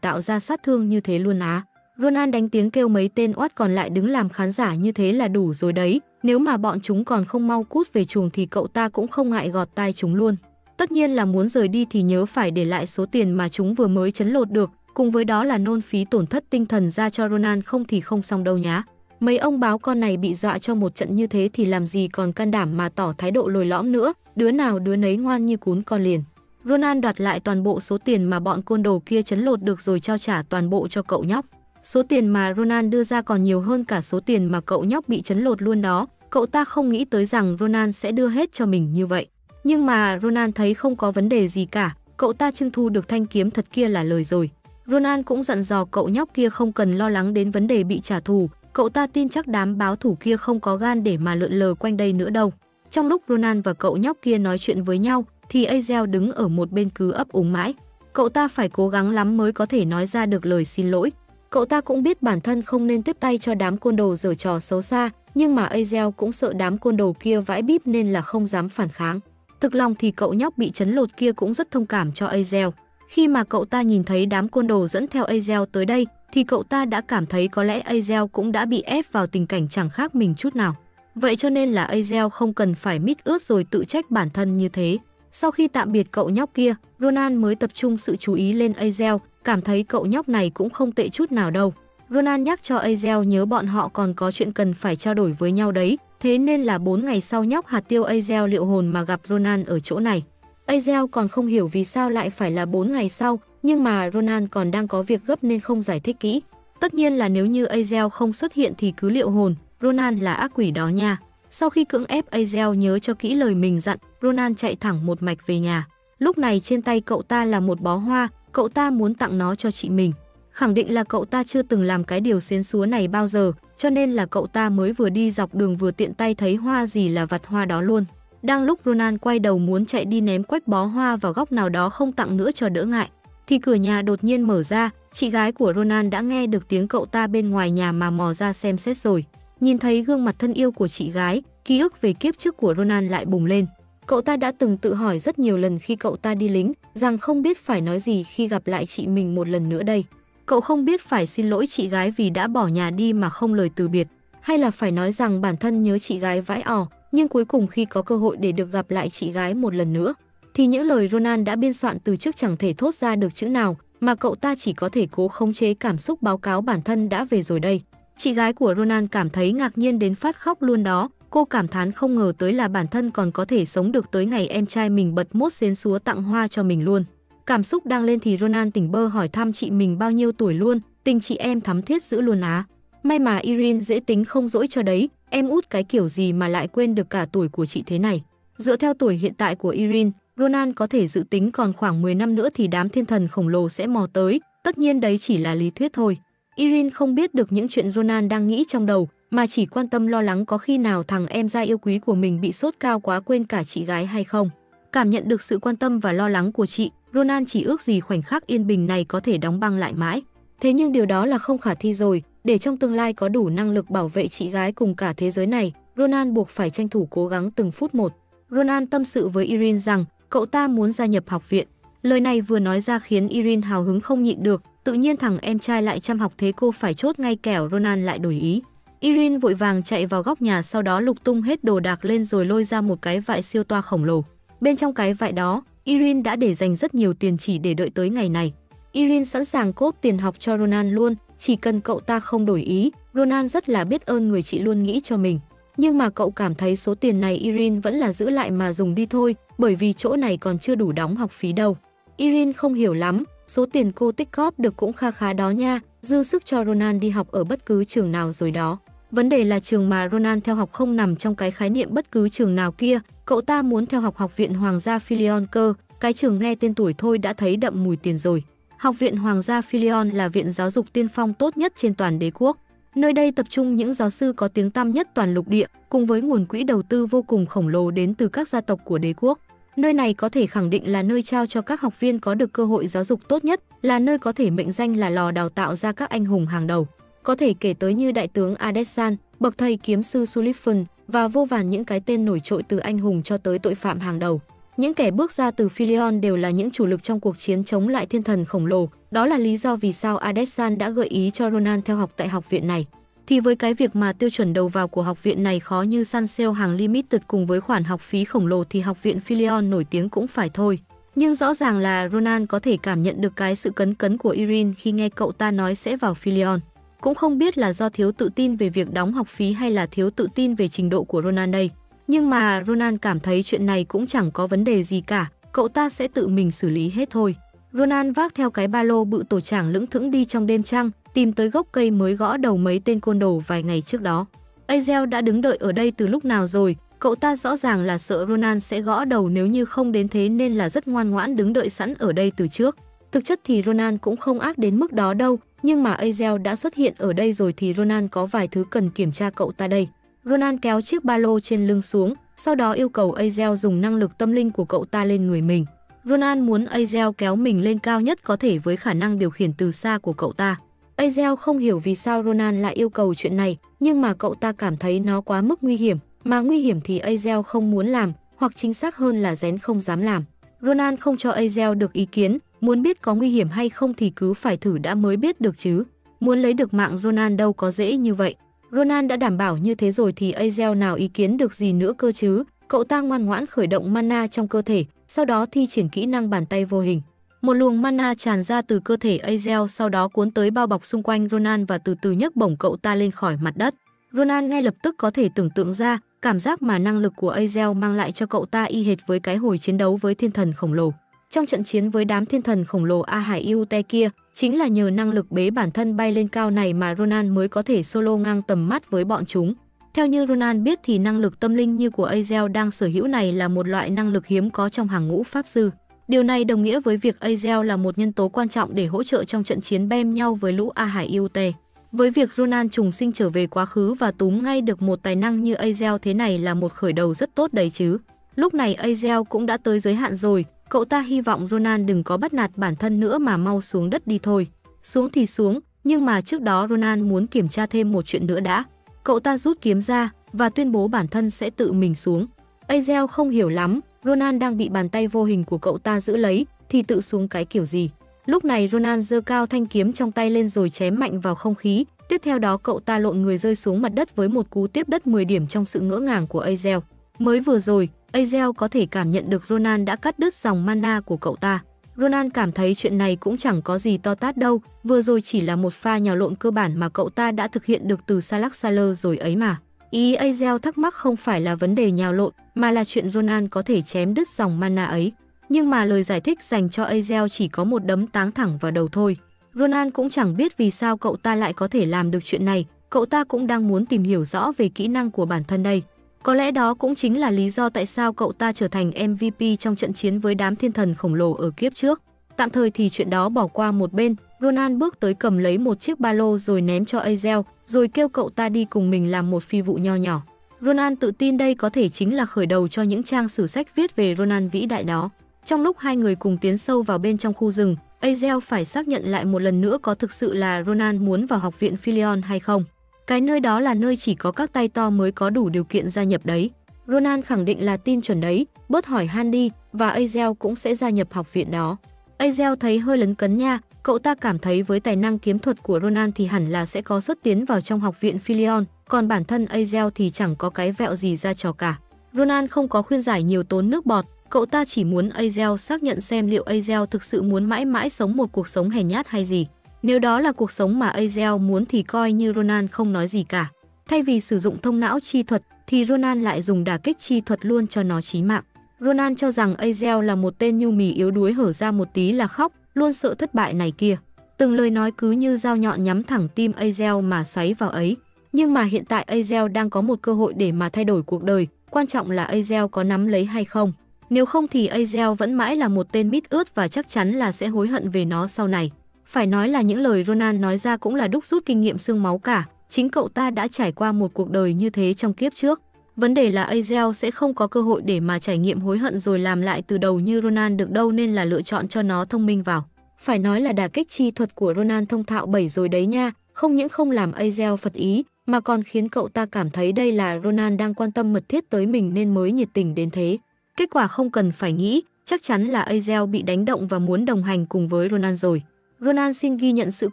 tạo ra sát thương như thế luôn á. Ronan đánh tiếng kêu mấy tên oát còn lại đứng làm khán giả như thế là đủ rồi đấy. Nếu mà bọn chúng còn không mau cút về chuồng thì cậu ta cũng không ngại gọt tai chúng luôn. Tất nhiên là muốn rời đi thì nhớ phải để lại số tiền mà chúng vừa mới chấn lột được, cùng với đó là nôn phí tổn thất tinh thần ra cho Ronan, không thì không xong đâu nhá. Mấy ông báo con này bị dọa cho một trận như thế thì làm gì còn can đảm mà tỏ thái độ lồi lõm nữa, đứa nào đứa nấy ngoan như cún con liền. Ronan đoạt lại toàn bộ số tiền mà bọn côn đồ kia chấn lột được rồi trao trả toàn bộ cho cậu nhóc. Số tiền mà Ronan đưa ra còn nhiều hơn cả số tiền mà cậu nhóc bị chấn lột luôn đó. Cậu ta không nghĩ tới rằng Ronan sẽ đưa hết cho mình như vậy. Nhưng mà Ronan thấy không có vấn đề gì cả, cậu ta trưng thu được thanh kiếm thật kia là lời rồi. Ronan cũng dặn dò cậu nhóc kia không cần lo lắng đến vấn đề bị trả thù, cậu ta tin chắc đám báo thủ kia không có gan để mà lượn lờ quanh đây nữa đâu. Trong lúc Ronan và cậu nhóc kia nói chuyện với nhau, thì Azel đứng ở một bên cứ ấp úng mãi. Cậu ta phải cố gắng lắm mới có thể nói ra được lời xin lỗi. Cậu ta cũng biết bản thân không nên tiếp tay cho đám côn đồ giở trò xấu xa, nhưng mà Azel cũng sợ đám côn đồ kia vãi bíp nên là không dám phản kháng. Thực lòng thì cậu nhóc bị chấn lột kia cũng rất thông cảm cho Azel. Khi mà cậu ta nhìn thấy đám côn đồ dẫn theo Azel tới đây, thì cậu ta đã cảm thấy có lẽ Azel cũng đã bị ép vào tình cảnh chẳng khác mình chút nào. Vậy cho nên là Azel không cần phải mít ướt rồi tự trách bản thân như thế. Sau khi tạm biệt cậu nhóc kia, Ronan mới tập trung sự chú ý lên Azel, cảm thấy cậu nhóc này cũng không tệ chút nào đâu. Ronan nhắc cho Azel nhớ bọn họ còn có chuyện cần phải trao đổi với nhau đấy, thế nên là bốn ngày sau nhóc hạt tiêu Azel liệu hồn mà gặp Ronan ở chỗ này. Azel còn không hiểu vì sao lại phải là bốn ngày sau, nhưng mà Ronan còn đang có việc gấp nên không giải thích kỹ. Tất nhiên là nếu như Azel không xuất hiện thì cứ liệu hồn, Ronan là ác quỷ đó nha. Sau khi cưỡng ép Azel nhớ cho kỹ lời mình dặn, Ronan chạy thẳng một mạch về nhà. Lúc này trên tay cậu ta là một bó hoa, cậu ta muốn tặng nó cho chị mình. Khẳng định là cậu ta chưa từng làm cái điều xến xúa này bao giờ, cho nên là cậu ta mới vừa đi dọc đường vừa tiện tay thấy hoa gì là vặt hoa đó luôn. Đang lúc Ronan quay đầu muốn chạy đi ném quách bó hoa vào góc nào đó không tặng nữa cho đỡ ngại, thì cửa nhà đột nhiên mở ra, chị gái của Ronan đã nghe được tiếng cậu ta bên ngoài nhà mà mò ra xem xét rồi. Nhìn thấy gương mặt thân yêu của chị gái, ký ức về kiếp trước của Ronan lại bùng lên. Cậu ta đã từng tự hỏi rất nhiều lần khi cậu ta đi lính, rằng không biết phải nói gì khi gặp lại chị mình một lần nữa đây. Cậu không biết phải xin lỗi chị gái vì đã bỏ nhà đi mà không lời từ biệt, hay là phải nói rằng bản thân nhớ chị gái vãi ò, nhưng cuối cùng khi có cơ hội để được gặp lại chị gái một lần nữa, thì những lời Ronan đã biên soạn từ trước chẳng thể thốt ra được chữ nào, mà cậu ta chỉ có thể cố khống chế cảm xúc báo cáo bản thân đã về rồi đây. Chị gái của Ronan cảm thấy ngạc nhiên đến phát khóc luôn đó, cô cảm thán không ngờ tới là bản thân còn có thể sống được tới ngày em trai mình bật mốt xến xúa tặng hoa cho mình luôn. Cảm xúc đang lên thì Ronan tỉnh bơ hỏi thăm chị mình bao nhiêu tuổi luôn, tình chị em thắm thiết giữ luôn á. May mà Irene dễ tính không dỗi cho đấy, em út cái kiểu gì mà lại quên được cả tuổi của chị thế này. Dựa theo tuổi hiện tại của Irene, Ronan có thể dự tính còn khoảng mười năm nữa thì đám thiên thần khổng lồ sẽ mò tới, tất nhiên đấy chỉ là lý thuyết thôi. Irene không biết được những chuyện Ronan đang nghĩ trong đầu, mà chỉ quan tâm lo lắng có khi nào thằng em trai yêu quý của mình bị sốt cao quá quên cả chị gái hay không. Cảm nhận được sự quan tâm và lo lắng của chị, Ronan chỉ ước gì khoảnh khắc yên bình này có thể đóng băng lại mãi. Thế nhưng điều đó là không khả thi rồi, để trong tương lai có đủ năng lực bảo vệ chị gái cùng cả thế giới này, Ronan buộc phải tranh thủ cố gắng từng phút một. Ronan tâm sự với Irene rằng cậu ta muốn gia nhập học viện. Lời này vừa nói ra khiến Irene hào hứng không nhịn được, tự nhiên thằng em trai lại chăm học thế cô phải chốt ngay kẻo Ronan lại đổi ý. Irene vội vàng chạy vào góc nhà sau đó lục tung hết đồ đạc lên rồi lôi ra một cái vại siêu toa khổng lồ. Bên trong cái vại đó, Irene đã để dành rất nhiều tiền chỉ để đợi tới ngày này. Irene sẵn sàng cốp tiền học cho Ronan luôn, chỉ cần cậu ta không đổi ý, Ronan rất là biết ơn người chị luôn nghĩ cho mình. Nhưng mà cậu cảm thấy số tiền này Irene vẫn là giữ lại mà dùng đi thôi, bởi vì chỗ này còn chưa đủ đóng học phí đâu. Irene không hiểu lắm, số tiền cô tích góp được cũng kha khá đó nha, dư sức cho Ronan đi học ở bất cứ trường nào rồi đó. Vấn đề là trường mà Ronan theo học không nằm trong cái khái niệm bất cứ trường nào kia, cậu ta muốn theo học học viện Hoàng gia Filion cơ, cái trường nghe tên tuổi thôi đã thấy đậm mùi tiền rồi. Học viện Hoàng gia Filion là viện giáo dục tiên phong tốt nhất trên toàn đế quốc. Nơi đây tập trung những giáo sư có tiếng tăm nhất toàn lục địa, cùng với nguồn quỹ đầu tư vô cùng khổng lồ đến từ các gia tộc của đế quốc. Nơi này có thể khẳng định là nơi trao cho các học viên có được cơ hội giáo dục tốt nhất, là nơi có thể mệnh danh là lò đào tạo ra các anh hùng hàng đầu. Có thể kể tới như đại tướng Adesan, bậc thầy kiếm sư Sullivan và vô vàn những cái tên nổi trội từ anh hùng cho tới tội phạm hàng đầu. Những kẻ bước ra từ Philion đều là những chủ lực trong cuộc chiến chống lại thiên thần khổng lồ. Đó là lý do vì sao Adesanya đã gợi ý cho Ronan theo học tại học viện này. Thì với cái việc mà tiêu chuẩn đầu vào của học viện này khó như săn sale hàng limited cùng với khoản học phí khổng lồ thì học viện Philion nổi tiếng cũng phải thôi. Nhưng rõ ràng là Ronan có thể cảm nhận được cái sự cấn cấn của Irene khi nghe cậu ta nói sẽ vào Philion. Cũng không biết là do thiếu tự tin về việc đóng học phí hay là thiếu tự tin về trình độ của Ronan đây. Nhưng mà Ronan cảm thấy chuyện này cũng chẳng có vấn đề gì cả, cậu ta sẽ tự mình xử lý hết thôi. Ronan vác theo cái ba lô bự tổ chảng lững thững đi trong đêm trăng, tìm tới gốc cây mới gõ đầu mấy tên côn đồ vài ngày trước đó. Azel đã đứng đợi ở đây từ lúc nào rồi, cậu ta rõ ràng là sợ Ronan sẽ gõ đầu nếu như không đến, thế nên là rất ngoan ngoãn đứng đợi sẵn ở đây từ trước. Thực chất thì Ronan cũng không ác đến mức đó đâu, nhưng mà Azel đã xuất hiện ở đây rồi thì Ronan có vài thứ cần kiểm tra cậu ta đây. Ronan kéo chiếc ba lô trên lưng xuống, sau đó yêu cầu Azel dùng năng lực tâm linh của cậu ta lên người mình. Ronan muốn Azel kéo mình lên cao nhất có thể với khả năng điều khiển từ xa của cậu ta. Azel không hiểu vì sao Ronan lại yêu cầu chuyện này, nhưng mà cậu ta cảm thấy nó quá mức nguy hiểm, mà nguy hiểm thì Azel không muốn làm, hoặc chính xác hơn là rén không dám làm. Ronan không cho Azel được ý kiến, muốn biết có nguy hiểm hay không thì cứ phải thử đã mới biết được chứ. Muốn lấy được mạng Ronan đâu có dễ như vậy. Ronan đã đảm bảo như thế rồi thì Azel nào ý kiến được gì nữa cơ chứ. Cậu ta ngoan ngoãn khởi động mana trong cơ thể, sau đó thi triển kỹ năng bàn tay vô hình. Một luồng mana tràn ra từ cơ thể Azel, sau đó cuốn tới bao bọc xung quanh Ronan và từ từ nhấc bổng cậu ta lên khỏi mặt đất. Ronan ngay lập tức có thể tưởng tượng ra cảm giác mà năng lực của Azel mang lại cho cậu ta y hệt với cái hồi chiến đấu với thiên thần khổng lồ. Trong trận chiến với đám thiên thần khổng lồ A Hải Iute kia, chính là nhờ năng lực bế bản thân bay lên cao này mà Ronan mới có thể solo ngang tầm mắt với bọn chúng. Theo như Ronan biết thì năng lực tâm linh như của Azel đang sở hữu này là một loại năng lực hiếm có trong hàng ngũ pháp sư. Điều này đồng nghĩa với việc Azel là một nhân tố quan trọng để hỗ trợ trong trận chiến bem nhau với lũ A Hải Iute. Với việc Ronan trùng sinh trở về quá khứ và túm ngay được một tài năng như Azel thế này là một khởi đầu rất tốt đấy chứ. Lúc này Azel cũng đã tới giới hạn rồi. Cậu ta hy vọng Ronan đừng có bắt nạt bản thân nữa mà mau xuống đất đi thôi. Xuống thì xuống, nhưng mà trước đó Ronan muốn kiểm tra thêm một chuyện nữa đã. Cậu ta rút kiếm ra và tuyên bố bản thân sẽ tự mình xuống. Azel không hiểu lắm, Ronan đang bị bàn tay vô hình của cậu ta giữ lấy, thì tự xuống cái kiểu gì. Lúc này Ronan giơ cao thanh kiếm trong tay lên rồi chém mạnh vào không khí. Tiếp theo đó cậu ta lộn người rơi xuống mặt đất với một cú tiếp đất mười điểm trong sự ngỡ ngàng của Azel. Mới vừa rồi, Azel có thể cảm nhận được Ronan đã cắt đứt dòng mana của cậu ta. Ronan cảm thấy chuyện này cũng chẳng có gì to tát đâu, vừa rồi chỉ là một pha nhào lộn cơ bản mà cậu ta đã thực hiện được từ Salaxaler rồi ấy mà. Ý Azel thắc mắc không phải là vấn đề nhào lộn, mà là chuyện Ronan có thể chém đứt dòng mana ấy. Nhưng mà lời giải thích dành cho Azel chỉ có một đấm táng thẳng vào đầu thôi. Ronan cũng chẳng biết vì sao cậu ta lại có thể làm được chuyện này, cậu ta cũng đang muốn tìm hiểu rõ về kỹ năng của bản thân đây. Có lẽ đó cũng chính là lý do tại sao cậu ta trở thành em vê pê trong trận chiến với đám thiên thần khổng lồ ở kiếp trước. Tạm thời thì chuyện đó bỏ qua một bên, Ronan bước tới cầm lấy một chiếc ba lô rồi ném cho Azel, rồi kêu cậu ta đi cùng mình làm một phi vụ nho nhỏ. Ronan tự tin đây có thể chính là khởi đầu cho những trang sử sách viết về Ronan vĩ đại đó. Trong lúc hai người cùng tiến sâu vào bên trong khu rừng, Azel phải xác nhận lại một lần nữa có thực sự là Ronan muốn vào học viện Philion hay không. Cái nơi đó là nơi chỉ có các tay to mới có đủ điều kiện gia nhập đấy. Ronan khẳng định là tin chuẩn đấy, bớt hỏi han đi, và Azel cũng sẽ gia nhập học viện đó. Azel thấy hơi lấn cấn nha, cậu ta cảm thấy với tài năng kiếm thuật của Ronan thì hẳn là sẽ có xuất tiến vào trong học viện Philion, còn bản thân Azel thì chẳng có cái vẹo gì ra trò cả. Ronan không có khuyên giải nhiều tốn nước bọt, cậu ta chỉ muốn Azel xác nhận xem liệu Azel thực sự muốn mãi mãi sống một cuộc sống hèn nhát hay gì. Nếu đó là cuộc sống mà Azel muốn thì coi như Ronan không nói gì cả. Thay vì sử dụng thông não chi thuật thì Ronan lại dùng đả kích chi thuật luôn cho nó chí mạng. Ronan cho rằng Azel là một tên nhu mì yếu đuối hở ra một tí là khóc, luôn sợ thất bại này kia. Từng lời nói cứ như dao nhọn nhắm thẳng tim Azel mà xoáy vào ấy. Nhưng mà hiện tại Azel đang có một cơ hội để mà thay đổi cuộc đời, quan trọng là Azel có nắm lấy hay không. Nếu không thì Azel vẫn mãi là một tên mít ướt và chắc chắn là sẽ hối hận về nó sau này. Phải nói là những lời Ronan nói ra cũng là đúc rút kinh nghiệm xương máu cả, chính cậu ta đã trải qua một cuộc đời như thế trong kiếp trước. Vấn đề là Azel sẽ không có cơ hội để mà trải nghiệm hối hận rồi làm lại từ đầu như Ronan được đâu, nên là lựa chọn cho nó thông minh vào. Phải nói là đả kích chi thuật của Ronan thông thạo bảy rồi đấy nha, không những không làm Azel phật ý mà còn khiến cậu ta cảm thấy đây là Ronan đang quan tâm mật thiết tới mình nên mới nhiệt tình đến thế. Kết quả không cần phải nghĩ, chắc chắn là Azel bị đánh động và muốn đồng hành cùng với Ronaldo rồi. Ronaldo xin ghi nhận sự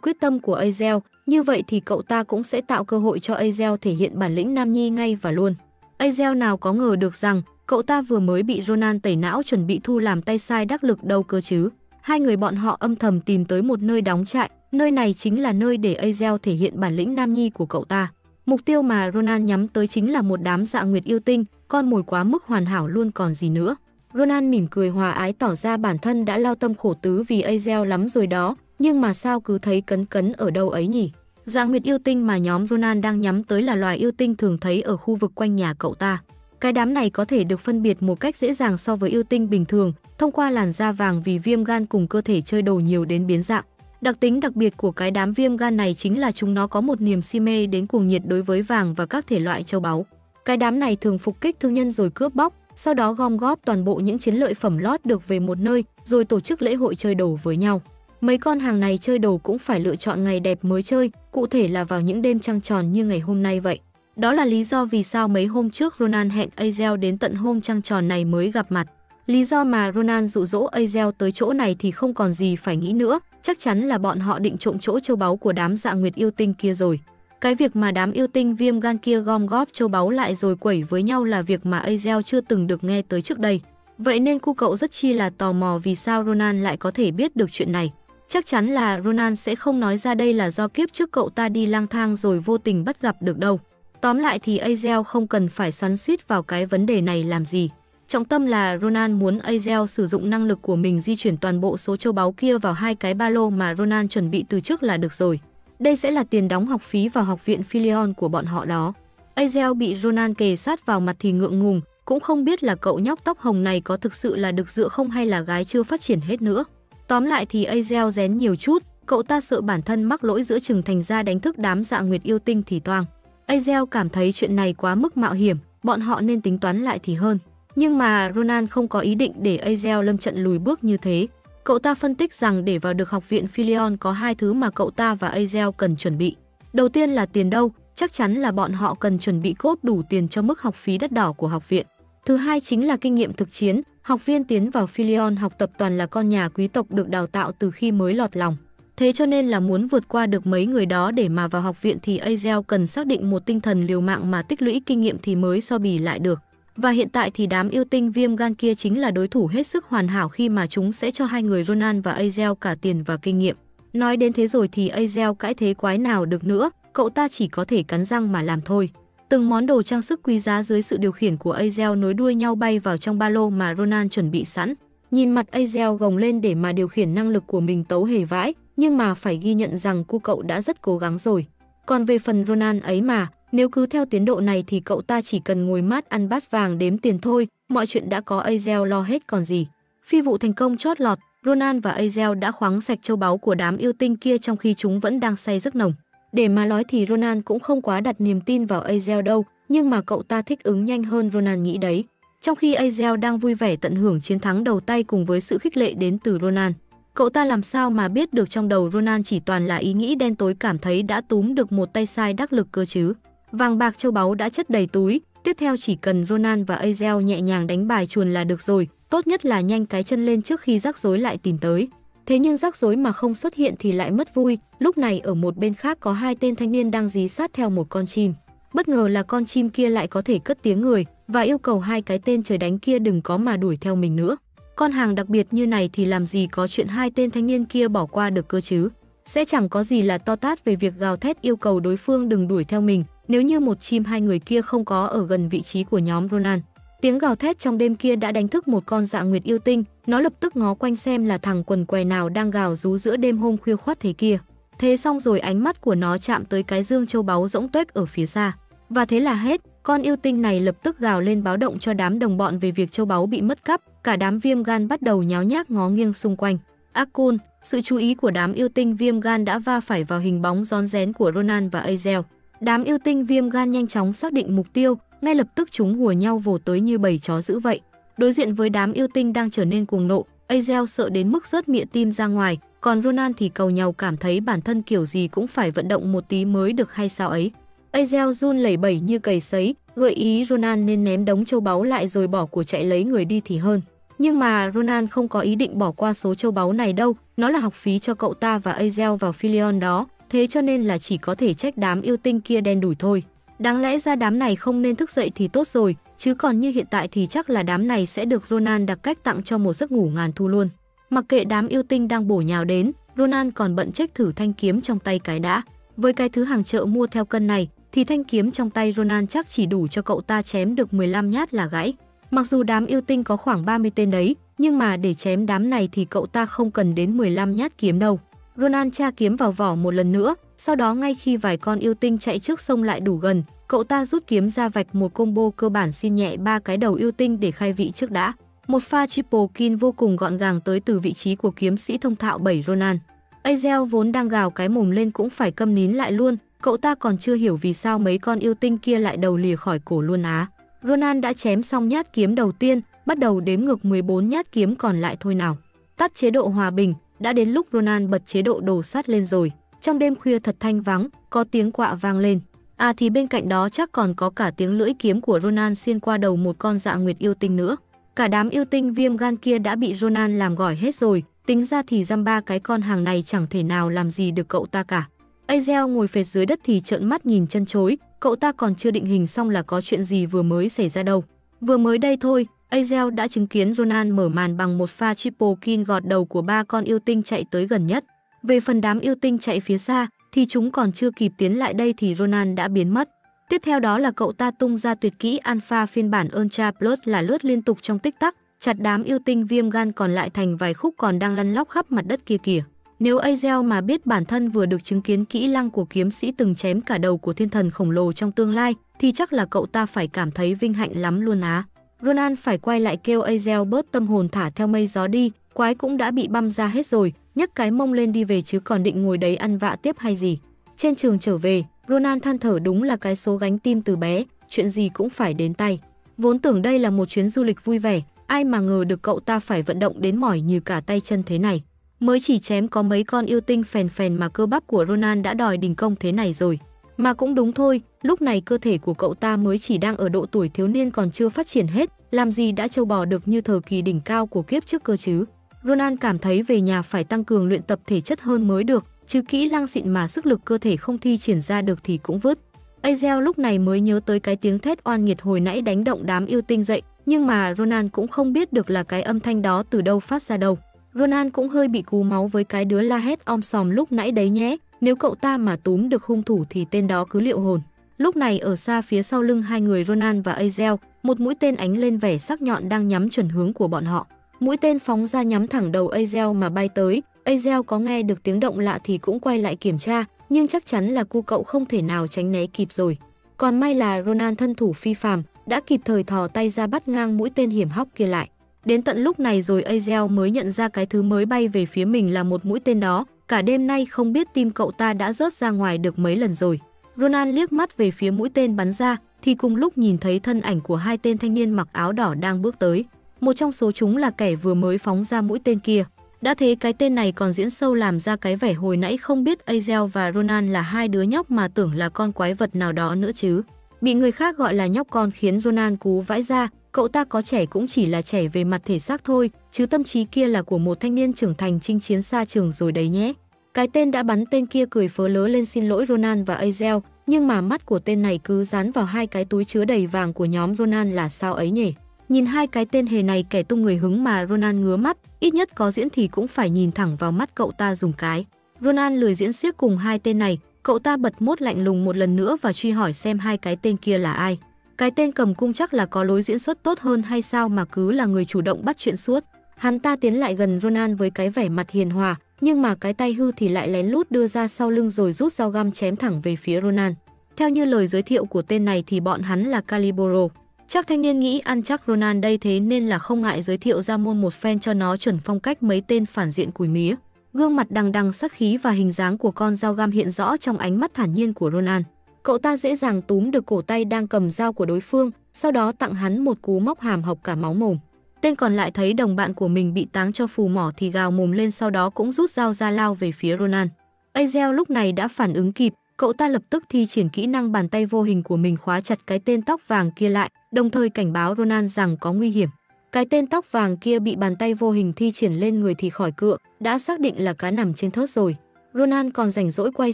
quyết tâm của Azel, như vậy thì cậu ta cũng sẽ tạo cơ hội cho Azel thể hiện bản lĩnh nam nhi ngay và luôn. Azel nào có ngờ được rằng cậu ta vừa mới bị Ronaldo tẩy não chuẩn bị thu làm tay sai đắc lực đâu cơ chứ. Hai người bọn họ âm thầm tìm tới một nơi đóng trại, nơi này chính là nơi để Azel thể hiện bản lĩnh nam nhi của cậu ta. Mục tiêu mà Ronaldo nhắm tới chính là một đám dạ nguyệt yêu tinh, con mồi quá mức hoàn hảo luôn còn gì nữa. Ronaldo mỉm cười hòa ái tỏ ra bản thân đã lao tâm khổ tứ vì Azel lắm rồi đó, nhưng mà sao cứ thấy cấn cấn ở đâu ấy nhỉ? Dạ nguyệt yêu tinh mà nhóm Ronaldo đang nhắm tới là loài yêu tinh thường thấy ở khu vực quanh nhà cậu ta. Cái đám này có thể được phân biệt một cách dễ dàng so với yêu tinh bình thường, thông qua làn da vàng vì viêm gan cùng cơ thể chơi đồ nhiều đến biến dạng. Đặc tính đặc biệt của cái đám viêm gan này chính là chúng nó có một niềm si mê đến cuồng nhiệt đối với vàng và các thể loại châu báu. Cái đám này thường phục kích thương nhân rồi cướp bóc, sau đó gom góp toàn bộ những chiến lợi phẩm lót được về một nơi rồi tổ chức lễ hội chơi đồ với nhau. Mấy con hàng này chơi đồ cũng phải lựa chọn ngày đẹp mới chơi, cụ thể là vào những đêm trăng tròn như ngày hôm nay vậy. Đó là lý do vì sao mấy hôm trước Ronaldo hẹn Azel đến tận hôm trăng tròn này mới gặp mặt. Lý do mà Ronaldo dụ dỗ Azel tới chỗ này thì không còn gì phải nghĩ nữa, chắc chắn là bọn họ định trộm chỗ châu báu của đám dạ nguyệt yêu tinh kia rồi. Cái việc mà đám yêu tinh viêm gan kia gom góp châu báu lại rồi quẩy với nhau là việc mà Azel chưa từng được nghe tới trước đây. Vậy nên cu cậu rất chi là tò mò vì sao Ronaldo lại có thể biết được chuyện này. Chắc chắn là Ronaldo sẽ không nói ra đây là do kiếp trước cậu ta đi lang thang rồi vô tình bắt gặp được đâu. Tóm lại thì Azel không cần phải xoắn xuýt vào cái vấn đề này làm gì. Trọng tâm là Ronaldo muốn Azel sử dụng năng lực của mình di chuyển toàn bộ số châu báu kia vào hai cái ba lô mà Ronaldo chuẩn bị từ trước là được rồi. Đây sẽ là tiền đóng học phí vào học viện Philion của bọn họ đó. Azel bị Ronaldo kề sát vào mặt thì ngượng ngùng, cũng không biết là cậu nhóc tóc hồng này có thực sự là được dựa không hay là gái chưa phát triển hết nữa. Tóm lại thì Azel rén nhiều chút, cậu ta sợ bản thân mắc lỗi giữa chừng thành ra đánh thức đám dạ nguyệt yêu tinh thì toang. Azel cảm thấy chuyện này quá mức mạo hiểm, bọn họ nên tính toán lại thì hơn. Nhưng mà Ronaldo không có ý định để Azel lâm trận lùi bước như thế. Cậu ta phân tích rằng để vào được học viện Philion có hai thứ mà cậu ta và Azel cần chuẩn bị. Đầu tiên là tiền đâu, chắc chắn là bọn họ cần chuẩn bị cốp đủ tiền cho mức học phí đắt đỏ của học viện. Thứ hai chính là kinh nghiệm thực chiến, học viên tiến vào Philion học tập toàn là con nhà quý tộc được đào tạo từ khi mới lọt lòng. Thế cho nên là muốn vượt qua được mấy người đó để mà vào học viện thì Azel cần xác định một tinh thần liều mạng mà tích lũy kinh nghiệm thì mới so bì lại được. Và hiện tại thì đám yêu tinh viêm gan kia chính là đối thủ hết sức hoàn hảo khi mà chúng sẽ cho hai người Ronaldo và Azel cả tiền và kinh nghiệm. Nói đến thế rồi thì Azel cãi thế quái nào được nữa, cậu ta chỉ có thể cắn răng mà làm thôi. Từng món đồ trang sức quý giá dưới sự điều khiển của Azel nối đuôi nhau bay vào trong ba lô mà Ronaldo chuẩn bị sẵn. Nhìn mặt Azel gồng lên để mà điều khiển năng lực của mình tấu hề vãi, nhưng mà phải ghi nhận rằng cu cậu đã rất cố gắng rồi. Còn về phần Ronaldo ấy mà, nếu cứ theo tiến độ này thì cậu ta chỉ cần ngồi mát ăn bát vàng đếm tiền thôi, mọi chuyện đã có Azel lo hết còn gì. Phi vụ thành công chót lọt, Ronaldo và Azel đã khoáng sạch châu báu của đám yêu tinh kia trong khi chúng vẫn đang say giấc nồng. Để mà nói thì Ronaldo cũng không quá đặt niềm tin vào Azel đâu, nhưng mà cậu ta thích ứng nhanh hơn Ronaldo nghĩ đấy. Trong khi Azel đang vui vẻ tận hưởng chiến thắng đầu tay cùng với sự khích lệ đến từ Ronaldo, cậu ta làm sao mà biết được trong đầu Ronaldo chỉ toàn là ý nghĩ đen tối, cảm thấy đã túm được một tay sai đắc lực cơ chứ. Vàng bạc châu báu đã chất đầy túi, tiếp theo chỉ cần Ronaldo và Azel nhẹ nhàng đánh bài chuồn là được rồi, tốt nhất là nhanh cái chân lên trước khi rắc rối lại tìm tới. Thế nhưng rắc rối mà không xuất hiện thì lại mất vui, lúc này ở một bên khác có hai tên thanh niên đang dí sát theo một con chim. Bất ngờ là con chim kia lại có thể cất tiếng người và yêu cầu hai cái tên trời đánh kia đừng có mà đuổi theo mình nữa. Con hàng đặc biệt như này thì làm gì có chuyện hai tên thanh niên kia bỏ qua được cơ chứ. Sẽ chẳng có gì là to tát về việc gào thét yêu cầu đối phương đừng đuổi theo mình, nếu như một chim hai người kia không có ở gần vị trí của nhóm Ronaldo. Tiếng gào thét trong đêm kia đã đánh thức một con dạ nguyệt yêu tinh, nó lập tức ngó quanh xem là thằng quần què nào đang gào rú giữa đêm hôm khuya khoắt thế kia. Thế xong rồi ánh mắt của nó chạm tới cái dương châu báu rỗng tuếch ở phía xa. Và thế là hết, con yêu tinh này lập tức gào lên báo động cho đám đồng bọn về việc châu báu bị mất cắp, cả đám viêm gan bắt đầu nháo nhác ngó nghiêng xung quanh. Akun, sự chú ý của đám yêu tinh viêm gan đã va phải vào hình bóng rón rén của Ronaldo và Azel. Đám yêu tinh viêm gan nhanh chóng xác định mục tiêu, ngay lập tức chúng hùa nhau vồ tới như bầy chó dữ vậy. Đối diện với đám yêu tinh đang trở nên cuồng nộ, Azel sợ đến mức rớt mịa tim ra ngoài, còn Ronaldo thì cầu nhau cảm thấy bản thân kiểu gì cũng phải vận động một tí mới được hay sao ấy. Azel run lẩy bẩy như cầy sấy, gợi ý Ronan nên ném đống châu báu lại rồi bỏ của chạy lấy người đi thì hơn. Nhưng mà Ronan không có ý định bỏ qua số châu báu này đâu, nó là học phí cho cậu ta và Azel vào Philion đó, thế cho nên là chỉ có thể trách đám yêu tinh kia đen đủi thôi. Đáng lẽ ra đám này không nên thức dậy thì tốt rồi, chứ còn như hiện tại thì chắc là đám này sẽ được Ronan đặc cách tặng cho một giấc ngủ ngàn thu luôn. Mặc kệ đám yêu tinh đang bổ nhào đến, Ronan còn bận check thử thanh kiếm trong tay cái đã. Với cái thứ hàng chợ mua theo cân này thì thanh kiếm trong tay Ronan chắc chỉ đủ cho cậu ta chém được mười lăm nhát là gãy. Mặc dù đám yêu tinh có khoảng ba mươi tên đấy, nhưng mà để chém đám này thì cậu ta không cần đến mười lăm nhát kiếm đâu. Ronan tra kiếm vào vỏ một lần nữa, sau đó ngay khi vài con yêu tinh chạy trước sông lại đủ gần, cậu ta rút kiếm ra vạch một combo cơ bản xin nhẹ ba cái đầu yêu tinh để khai vị trước đã. Một pha triple kill vô cùng gọn gàng tới từ vị trí của kiếm sĩ thông thạo bảy Ronan. Azel vốn đang gào cái mồm lên cũng phải câm nín lại luôn, cậu ta còn chưa hiểu vì sao mấy con yêu tinh kia lại đầu lìa khỏi cổ luôn á. Ronan đã chém xong nhát kiếm đầu tiên, bắt đầu đếm ngược mười bốn nhát kiếm còn lại thôi nào. Tắt chế độ hòa bình, đã đến lúc Ronan bật chế độ đồ sát lên rồi. Trong đêm khuya thật thanh vắng, có tiếng quạ vang lên. À thì bên cạnh đó chắc còn có cả tiếng lưỡi kiếm của Ronan xuyên qua đầu một con dạ nguyệt yêu tinh nữa. Cả đám yêu tinh viêm gan kia đã bị Ronan làm gỏi hết rồi, tính ra thì dăm ba cái con hàng này chẳng thể nào làm gì được cậu ta cả. Azel ngồi phệt dưới đất thì trợn mắt nhìn chân chối, cậu ta còn chưa định hình xong là có chuyện gì vừa mới xảy ra đâu. Vừa mới đây thôi, Azel đã chứng kiến Ronan mở màn bằng một pha triple kill gọt đầu của ba con yêu tinh chạy tới gần nhất. Về phần đám yêu tinh chạy phía xa thì chúng còn chưa kịp tiến lại đây thì Ronan đã biến mất. Tiếp theo đó là cậu ta tung ra tuyệt kỹ Alpha phiên bản Ultra Plus là lướt liên tục trong tích tắc, chặt đám yêu tinh viêm gan còn lại thành vài khúc còn đang lăn lóc khắp mặt đất kia kìa. Nếu Azel mà biết bản thân vừa được chứng kiến kỹ năng của kiếm sĩ từng chém cả đầu của thiên thần khổng lồ trong tương lai thì chắc là cậu ta phải cảm thấy vinh hạnh lắm luôn á. Ronan phải quay lại kêu Azel bớt tâm hồn thả theo mây gió đi, quái cũng đã bị băm ra hết rồi, nhấc cái mông lên đi về chứ còn định ngồi đấy ăn vạ tiếp hay gì. Trên trường trở về, Ronan than thở đúng là cái số gánh tim từ bé, chuyện gì cũng phải đến tay. Vốn tưởng đây là một chuyến du lịch vui vẻ, ai mà ngờ được cậu ta phải vận động đến mỏi như cả tay chân thế này. Mới chỉ chém có mấy con yêu tinh phèn phèn mà cơ bắp của Ronan đã đòi đình công thế này rồi. Mà cũng đúng thôi, lúc này cơ thể của cậu ta mới chỉ đang ở độ tuổi thiếu niên còn chưa phát triển hết, làm gì đã trâu bò được như thời kỳ đỉnh cao của kiếp trước cơ chứ. Ronan cảm thấy về nhà phải tăng cường luyện tập thể chất hơn mới được, chứ kỹ năng xịn mà sức lực cơ thể không thi triển ra được thì cũng vứt. Azel lúc này mới nhớ tới cái tiếng thét oan nghiệt hồi nãy đánh động đám yêu tinh dậy, nhưng mà Ronan cũng không biết được là cái âm thanh đó từ đâu phát ra đâu. Ronan cũng hơi bị cú máu với cái đứa la hét om sòm lúc nãy đấy nhé, nếu cậu ta mà túm được hung thủ thì tên đó cứ liệu hồn. Lúc này ở xa phía sau lưng hai người Ronan và Azel, một mũi tên ánh lên vẻ sắc nhọn đang nhắm chuẩn hướng của bọn họ. Mũi tên phóng ra nhắm thẳng đầu Azel mà bay tới. Azel có nghe được tiếng động lạ thì cũng quay lại kiểm tra, nhưng chắc chắn là cu cậu không thể nào tránh né kịp rồi. Còn may là Ronan thân thủ phi phàm, đã kịp thời thò tay ra bắt ngang mũi tên hiểm hóc kia lại. Đến tận lúc này rồi Azel mới nhận ra cái thứ mới bay về phía mình là một mũi tên đó, cả đêm nay không biết tim cậu ta đã rớt ra ngoài được mấy lần rồi. Ronan liếc mắt về phía mũi tên bắn ra, thì cùng lúc nhìn thấy thân ảnh của hai tên thanh niên mặc áo đỏ đang bước tới. Một trong số chúng là kẻ vừa mới phóng ra mũi tên kia. Đã thế cái tên này còn diễn sâu làm ra cái vẻ hồi nãy không biết Azel và Ronan là hai đứa nhóc mà tưởng là con quái vật nào đó nữa chứ. Bị người khác gọi là nhóc con khiến Ronan cú vãi ra, cậu ta có trẻ cũng chỉ là trẻ về mặt thể xác thôi, chứ tâm trí kia là của một thanh niên trưởng thành chinh chiến xa trường rồi đấy nhé. Cái tên đã bắn tên kia cười phớ lớ lên xin lỗi Ronan và Azel, nhưng mà mắt của tên này cứ dán vào hai cái túi chứa đầy vàng của nhóm Ronan là sao ấy nhỉ? Nhìn hai cái tên hề này kẻ tung người hứng mà Ronan ngứa mắt, ít nhất có diễn thì cũng phải nhìn thẳng vào mắt cậu ta dùng cái. Ronan lười diễn xiếc cùng hai tên này, cậu ta bật mốt lạnh lùng một lần nữa và truy hỏi xem hai cái tên kia là ai. Cái tên cầm cung chắc là có lối diễn xuất tốt hơn hay sao mà cứ là người chủ động bắt chuyện suốt. Hắn ta tiến lại gần Ronan với cái vẻ mặt hiền hòa, nhưng mà cái tay hư thì lại lén lút đưa ra sau lưng rồi rút dao găm chém thẳng về phía Ronan. Theo như lời giới thiệu của tên này thì bọn hắn là Caliboro. Chắc thanh niên nghĩ ăn chắc Ronan đây thế nên là không ngại giới thiệu ra môn một phen cho nó chuẩn phong cách mấy tên phản diện cùi mía. Gương mặt đằng đằng sắc khí và hình dáng của con dao găm hiện rõ trong ánh mắt thản nhiên của Ronan. Cậu ta dễ dàng túm được cổ tay đang cầm dao của đối phương, sau đó tặng hắn một cú móc hàm hộc cả máu mồm. Tên còn lại thấy đồng bạn của mình bị táng cho phù mỏ thì gào mồm lên, sau đó cũng rút dao ra lao về phía Ronan. Azel lúc này đã phản ứng kịp, Cậu ta lập tức thi triển kỹ năng bàn tay vô hình của mình khóa chặt cái tên tóc vàng kia lại, đồng thời cảnh báo Ronan rằng có nguy hiểm. Cái tên tóc vàng kia bị bàn tay vô hình thi triển lên người thì khỏi cựa, đã xác định là cá nằm trên thớt rồi. Ronan còn rảnh rỗi quay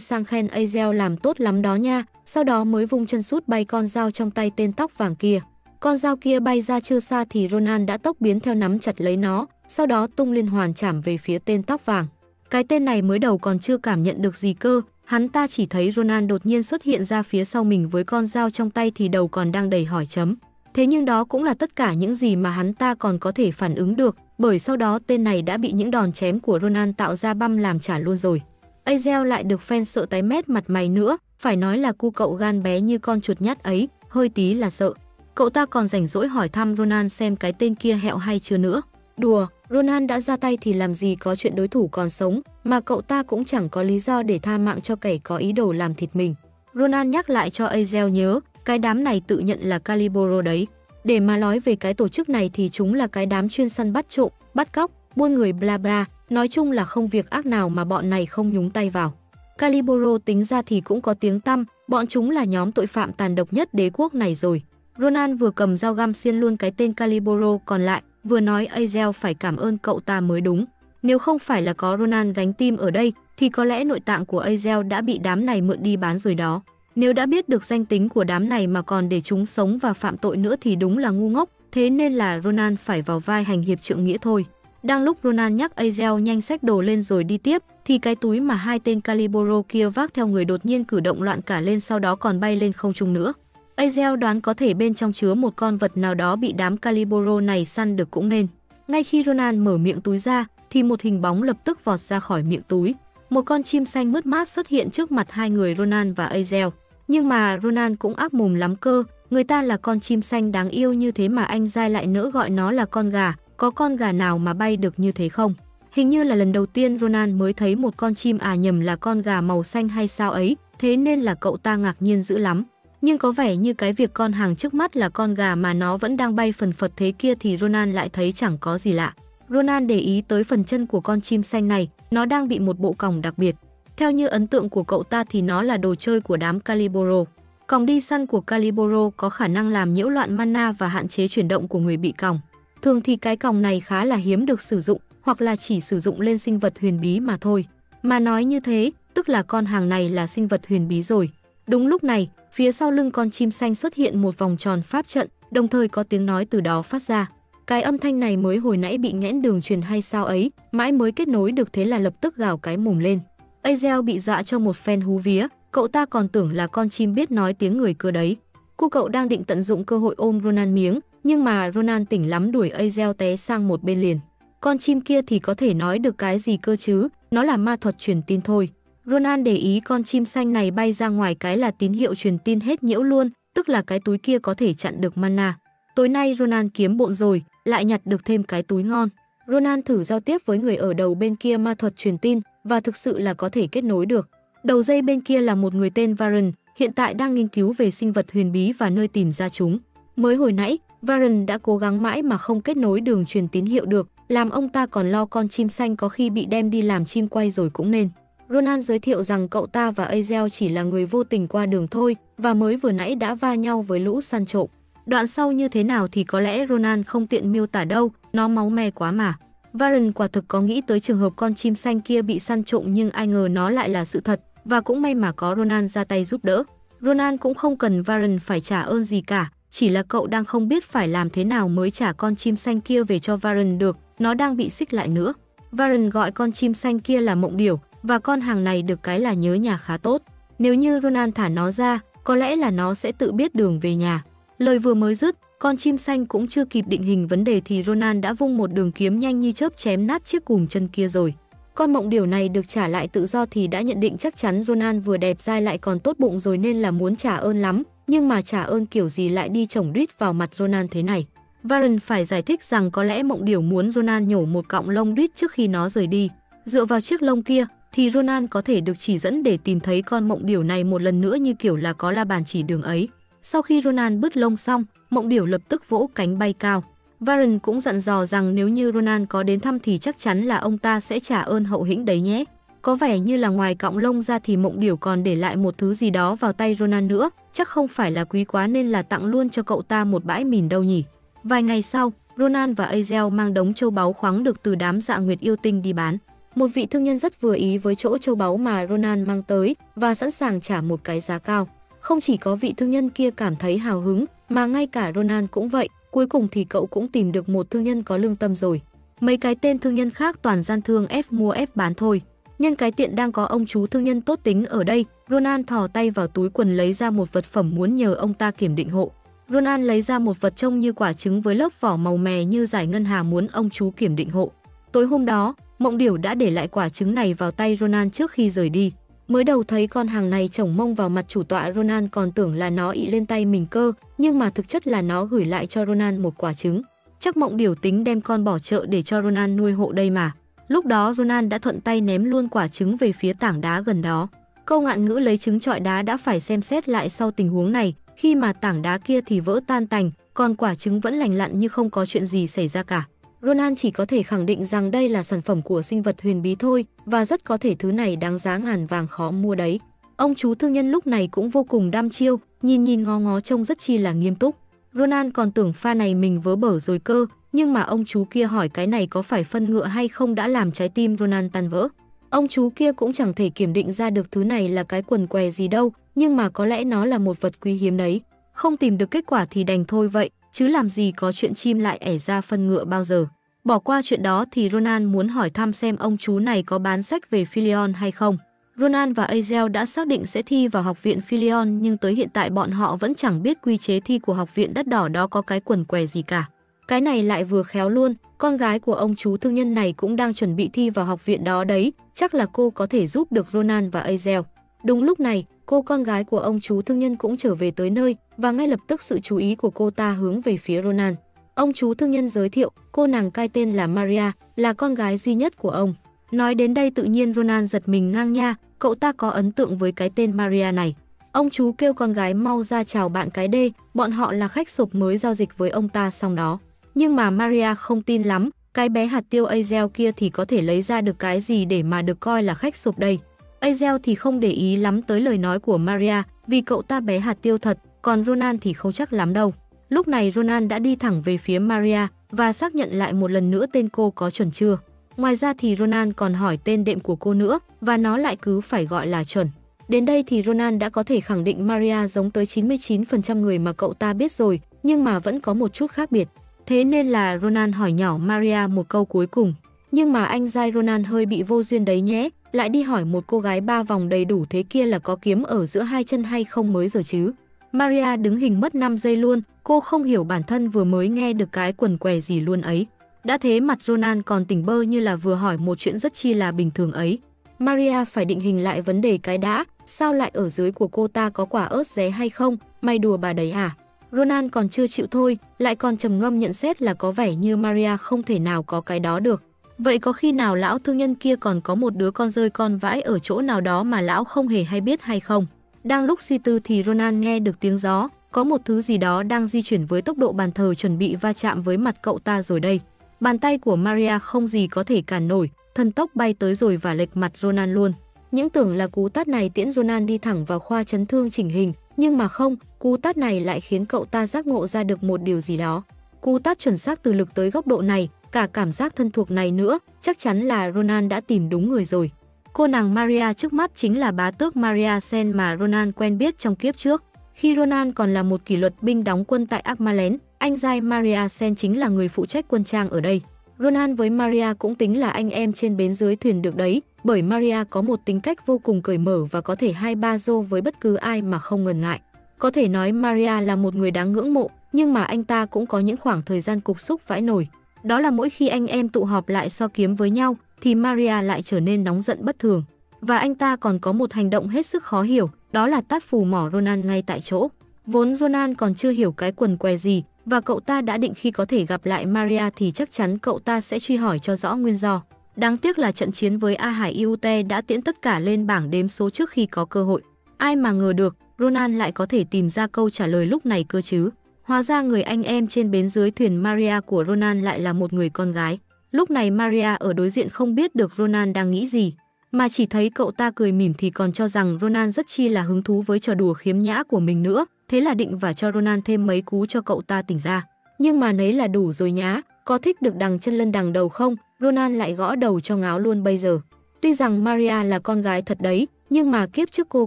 sang khen Azel làm tốt lắm đó nha, sau đó mới vung chân sút bay con dao trong tay tên tóc vàng kia. Con dao kia bay ra chưa xa thì Ronan đã tốc biến theo nắm chặt lấy nó, sau đó tung liên hoàn chạm về phía tên tóc vàng. Cái tên này mới đầu còn chưa cảm nhận được gì cơ, hắn ta chỉ thấy Ronan đột nhiên xuất hiện ra phía sau mình với con dao trong tay thì đầu còn đang đầy hỏi chấm. Thế nhưng đó cũng là tất cả những gì mà hắn ta còn có thể phản ứng được, bởi sau đó tên này đã bị những đòn chém của Ronan tạo ra băm làm trả luôn rồi. Azel lại được fan sợ tái mét mặt mày nữa, phải nói là cu cậu gan bé như con chuột nhát ấy, hơi tí là sợ. Cậu ta còn rảnh rỗi hỏi thăm Ronan xem cái tên kia hẹo hay chưa nữa. Đùa, Ronan đã ra tay thì làm gì có chuyện đối thủ còn sống, mà cậu ta cũng chẳng có lý do để tha mạng cho kẻ có ý đồ làm thịt mình. Ronan nhắc lại cho Azel nhớ, cái đám này tự nhận là Caliboro đấy. Để mà nói về cái tổ chức này thì chúng là cái đám chuyên săn bắt trộm, bắt cóc, buôn người bla bla, nói chung là không việc ác nào mà bọn này không nhúng tay vào. Caliboro tính ra thì cũng có tiếng tăm, bọn chúng là nhóm tội phạm tàn độc nhất đế quốc này rồi. Ronan vừa cầm dao găm xiên luôn cái tên Caliboro còn lại, vừa nói Azel phải cảm ơn cậu ta mới đúng. Nếu không phải là có Ronan gánh tim ở đây, thì có lẽ nội tạng của Azel đã bị đám này mượn đi bán rồi đó. Nếu đã biết được danh tính của đám này mà còn để chúng sống và phạm tội nữa thì đúng là ngu ngốc, thế nên là Ronan phải vào vai hành hiệp trượng nghĩa thôi. Đang lúc Ronan nhắc Azel nhanh xách đồ lên rồi đi tiếp, thì cái túi mà hai tên Caliboro kia vác theo người đột nhiên cử động loạn cả lên, sau đó còn bay lên không trung nữa. Azel đoán có thể bên trong chứa một con vật nào đó bị đám Caliboro này săn được cũng nên. Ngay khi Ronan mở miệng túi ra, thì một hình bóng lập tức vọt ra khỏi miệng túi. Một con chim xanh mướt mát xuất hiện trước mặt hai người Ronan và Azel. Nhưng mà Ronan cũng ác mồm lắm cơ, người ta là con chim xanh đáng yêu như thế mà anh giai lại nỡ gọi nó là con gà, có con gà nào mà bay được như thế không? Hình như là lần đầu tiên Ronan mới thấy một con chim, à nhầm là con gà màu xanh hay sao ấy, thế nên là cậu ta ngạc nhiên dữ lắm. Nhưng có vẻ như cái việc con hàng trước mắt là con gà mà nó vẫn đang bay phần phật thế kia thì Ronan lại thấy chẳng có gì lạ. Ronan để ý tới phần chân của con chim xanh này, nó đang bị một bộ còng đặc biệt. Theo như ấn tượng của cậu ta thì nó là đồ chơi của đám Caliboro. Còng đi săn của Caliboro có khả năng làm nhiễu loạn mana và hạn chế chuyển động của người bị còng. Thường thì cái còng này khá là hiếm được sử dụng, hoặc là chỉ sử dụng lên sinh vật huyền bí mà thôi. Mà nói như thế, tức là con hàng này là sinh vật huyền bí rồi. Đúng lúc này, phía sau lưng con chim xanh xuất hiện một vòng tròn pháp trận, đồng thời có tiếng nói từ đó phát ra. Cái âm thanh này mới hồi nãy bị nghẽn đường truyền hay sao ấy, mãi mới kết nối được, thế là lập tức gào cái mồm lên. Azel bị dọa cho một phen hú vía, cậu ta còn tưởng là con chim biết nói tiếng người cơ đấy. Cô cậu đang định tận dụng cơ hội ôm Ronan miếng, nhưng mà Ronan tỉnh lắm đuổi Azel té sang một bên liền. Con chim kia thì có thể nói được cái gì cơ chứ, nó là ma thuật truyền tin thôi. Ronan để ý con chim xanh này bay ra ngoài cái là tín hiệu truyền tin hết nhiễu luôn, tức là cái túi kia có thể chặn được mana. Tối nay Ronan kiếm bộn rồi, lại nhặt được thêm cái túi ngon. Ronan thử giao tiếp với người ở đầu bên kia ma thuật truyền tin, và thực sự là có thể kết nối được. Đầu dây bên kia là một người tên Varen, hiện tại đang nghiên cứu về sinh vật huyền bí và nơi tìm ra chúng. Mới hồi nãy, Varen đã cố gắng mãi mà không kết nối đường truyền tín hiệu được, làm ông ta còn lo con chim xanh có khi bị đem đi làm chim quay rồi cũng nên. Ronan giới thiệu rằng cậu ta và Azel chỉ là người vô tình qua đường thôi, và mới vừa nãy đã va nhau với lũ săn trộm. Đoạn sau như thế nào thì có lẽ Ronan không tiện miêu tả đâu, nó máu me quá mà. Varen quả thực có nghĩ tới trường hợp con chim xanh kia bị săn trộm, nhưng ai ngờ nó lại là sự thật, và cũng may mà có Ronan ra tay giúp đỡ. Ronan cũng không cần Varen phải trả ơn gì cả, chỉ là cậu đang không biết phải làm thế nào mới trả con chim xanh kia về cho Varen được, nó đang bị xích lại nữa. Varen gọi con chim xanh kia là mộng điểu, và con hàng này được cái là nhớ nhà khá tốt. Nếu như Ronan thả nó ra, có lẽ là nó sẽ tự biết đường về nhà. Lời vừa mới dứt, con chim xanh cũng chưa kịp định hình vấn đề thì Ronan đã vung một đường kiếm nhanh như chớp chém nát chiếc cùm chân kia rồi. Con mộng điểu này được trả lại tự do thì đã nhận định chắc chắn Ronan vừa đẹp dai lại còn tốt bụng rồi nên là muốn trả ơn lắm, nhưng mà trả ơn kiểu gì lại đi chổng đuýt vào mặt Ronan thế này. Varen phải giải thích rằng có lẽ mộng điểu muốn Ronan nhổ một cọng lông đuýt trước khi nó rời đi. Dựa vào chiếc lông kia thì Ronan có thể được chỉ dẫn để tìm thấy con mộng điểu này một lần nữa, như kiểu là có la bàn chỉ đường ấy. Sau khi Ronan bứt lông xong, mộng điểu lập tức vỗ cánh bay cao. Varen cũng dặn dò rằng nếu như Ronan có đến thăm thì chắc chắn là ông ta sẽ trả ơn hậu hĩnh đấy nhé. Có vẻ như là ngoài cọng lông ra thì Mộng Điểu còn để lại một thứ gì đó vào tay Ronan nữa, chắc không phải là quý quá nên là tặng luôn cho cậu ta một bãi mìn đâu nhỉ. Vài ngày sau, Ronan và Azel mang đống châu báu khoáng được từ đám Dạ Nguyệt yêu tinh đi bán. Một vị thương nhân rất vừa ý với chỗ châu báu mà Ronan mang tới và sẵn sàng trả một cái giá cao. Không chỉ có vị thương nhân kia cảm thấy hào hứng, mà ngay cả Ronan cũng vậy, cuối cùng thì cậu cũng tìm được một thương nhân có lương tâm rồi. Mấy cái tên thương nhân khác toàn gian thương ép mua ép bán thôi. Nhân cái tiện đang có ông chú thương nhân tốt tính ở đây, Ronan thò tay vào túi quần lấy ra một vật phẩm muốn nhờ ông ta kiểm định hộ. Ronan lấy ra một vật trông như quả trứng với lớp vỏ màu mè như giải ngân hà muốn ông chú kiểm định hộ. Tối hôm đó, Mộng Điểu đã để lại quả trứng này vào tay Ronan trước khi rời đi. Mới đầu thấy con hàng này chổng mông vào mặt chủ tọa, Ronan còn tưởng là nó ị lên tay mình cơ, nhưng mà thực chất là nó gửi lại cho Ronan một quả trứng. Chắc Mộng Điểu tính đem con bỏ chợ để cho Ronan nuôi hộ đây mà. Lúc đó Ronan đã thuận tay ném luôn quả trứng về phía tảng đá gần đó. Câu ngạn ngữ lấy trứng trọi đá đã phải xem xét lại sau tình huống này, khi mà tảng đá kia thì vỡ tan tành, còn quả trứng vẫn lành lặn như không có chuyện gì xảy ra cả. Ronan chỉ có thể khẳng định rằng đây là sản phẩm của sinh vật huyền bí thôi, và rất có thể thứ này đáng giá ngàn vàng khó mua đấy. Ông chú thương nhân lúc này cũng vô cùng đăm chiêu, nhìn nhìn ngó ngó trông rất chi là nghiêm túc. Ronan còn tưởng pha này mình vớ bở rồi cơ, nhưng mà ông chú kia hỏi cái này có phải phân ngựa hay không đã làm trái tim Ronan tan vỡ. Ông chú kia cũng chẳng thể kiểm định ra được thứ này là cái quần què gì đâu, nhưng mà có lẽ nó là một vật quý hiếm đấy. Không tìm được kết quả thì đành thôi vậy, chứ làm gì có chuyện chim lại ẻ ra phân ngựa bao giờ. Bỏ qua chuyện đó thì Ronan muốn hỏi thăm xem ông chú này có bán sách về Philion hay không. Ronan và Azel đã xác định sẽ thi vào học viện Philion, nhưng tới hiện tại bọn họ vẫn chẳng biết quy chế thi của học viện đắt đỏ đó có cái quần què gì cả. Cái này lại vừa khéo luôn, con gái của ông chú thương nhân này cũng đang chuẩn bị thi vào học viện đó đấy, chắc là cô có thể giúp được Ronan và Azel. Đúng lúc này, cô con gái của ông chú thương nhân cũng trở về tới nơi, và ngay lập tức sự chú ý của cô ta hướng về phía Ronan. Ông chú thương nhân giới thiệu, cô nàng cai tên là Maria, là con gái duy nhất của ông. Nói đến đây tự nhiên Ronan giật mình ngang nha, cậu ta có ấn tượng với cái tên Maria này. Ông chú kêu con gái mau ra chào bạn cái đê, bọn họ là khách sộp mới giao dịch với ông ta xong đó. Nhưng mà Maria không tin lắm, cái bé hạt tiêu Azel kia thì có thể lấy ra được cái gì để mà được coi là khách sộp đây. Azel thì không để ý lắm tới lời nói của Maria, vì cậu ta bé hạt tiêu thật, còn Ronan thì không chắc lắm đâu. Lúc này Ronan đã đi thẳng về phía Maria và xác nhận lại một lần nữa tên cô có chuẩn chưa. Ngoài ra thì Ronan còn hỏi tên đệm của cô nữa, và nó lại cứ phải gọi là chuẩn. Đến đây thì Ronan đã có thể khẳng định Maria giống tới chín mươi chín phần trăm người mà cậu ta biết rồi, nhưng mà vẫn có một chút khác biệt. Thế nên là Ronan hỏi nhỏ Maria một câu cuối cùng. Nhưng mà anh giai Ronan hơi bị vô duyên đấy nhé, lại đi hỏi một cô gái ba vòng đầy đủ thế kia là có kiếm ở giữa hai chân hay không mới giờ chứ. Maria đứng hình mất năm giây luôn, cô không hiểu bản thân vừa mới nghe được cái quần què gì luôn ấy. Đã thế mặt Ronan còn tỉnh bơ như là vừa hỏi một chuyện rất chi là bình thường ấy. Maria phải định hình lại vấn đề cái đã, sao lại ở dưới của cô ta có quả ớt ré hay không, mày đùa bà đấy à? Ronan còn chưa chịu thôi, lại còn trầm ngâm nhận xét là có vẻ như Maria không thể nào có cái đó được. Vậy có khi nào lão thương nhân kia còn có một đứa con rơi con vãi ở chỗ nào đó mà lão không hề hay biết hay không? Đang lúc suy tư thì Ronan nghe được tiếng gió, có một thứ gì đó đang di chuyển với tốc độ bàn thờ chuẩn bị va chạm với mặt cậu ta rồi đây. Bàn tay của Maria không gì có thể cản nổi, thần tốc bay tới rồi và lệch mặt Ronan luôn. Những tưởng là cú tát này tiễn Ronan đi thẳng vào khoa chấn thương chỉnh hình, nhưng mà không, cú tát này lại khiến cậu ta giác ngộ ra được một điều gì đó. Cú tát chuẩn xác từ lực tới góc độ này, cả cảm giác thân thuộc này nữa, chắc chắn là Ronan đã tìm đúng người rồi. Cô nàng Maria trước mắt chính là bá tước Maria Sen mà Ronan quen biết trong kiếp trước. Khi Ronan còn là một kỷ luật binh đóng quân tại Akmalen, anh giai Maria Sen chính là người phụ trách quân trang ở đây. Ronan với Maria cũng tính là anh em trên bến dưới thuyền được đấy, bởi Maria có một tính cách vô cùng cởi mở và có thể hai ba dô với bất cứ ai mà không ngần ngại. Có thể nói Maria là một người đáng ngưỡng mộ, nhưng mà anh ta cũng có những khoảng thời gian cục súc vãi nổi. Đó là mỗi khi anh em tụ họp lại so kiếm với nhau, thì Maria lại trở nên nóng giận bất thường. Và anh ta còn có một hành động hết sức khó hiểu, đó là tát phù mỏ Ronan ngay tại chỗ. Vốn Ronan còn chưa hiểu cái quần què gì, và cậu ta đã định khi có thể gặp lại Maria thì chắc chắn cậu ta sẽ truy hỏi cho rõ nguyên do. Đáng tiếc là trận chiến với A Hải Iute đã tiễn tất cả lên bảng đếm số trước khi có cơ hội. Ai mà ngờ được, Ronan lại có thể tìm ra câu trả lời lúc này cơ chứ. Hóa ra người anh em trên bến dưới thuyền Maria của Ronan lại là một người con gái. Lúc này Maria ở đối diện không biết được Ronan đang nghĩ gì. mà chỉ thấy cậu ta cười mỉm thì còn cho rằng Ronan rất chi là hứng thú với trò đùa khiếm nhã của mình nữa, thế là định vả cho Ronan thêm mấy cú cho cậu ta tỉnh ra. Nhưng mà nấy là đủ rồi nhá, có thích được đằng chân lân đằng đầu không? Ronan lại gõ đầu cho ngáo luôn bây giờ. Tuy rằng Maria là con gái thật đấy, nhưng mà kiếp trước cô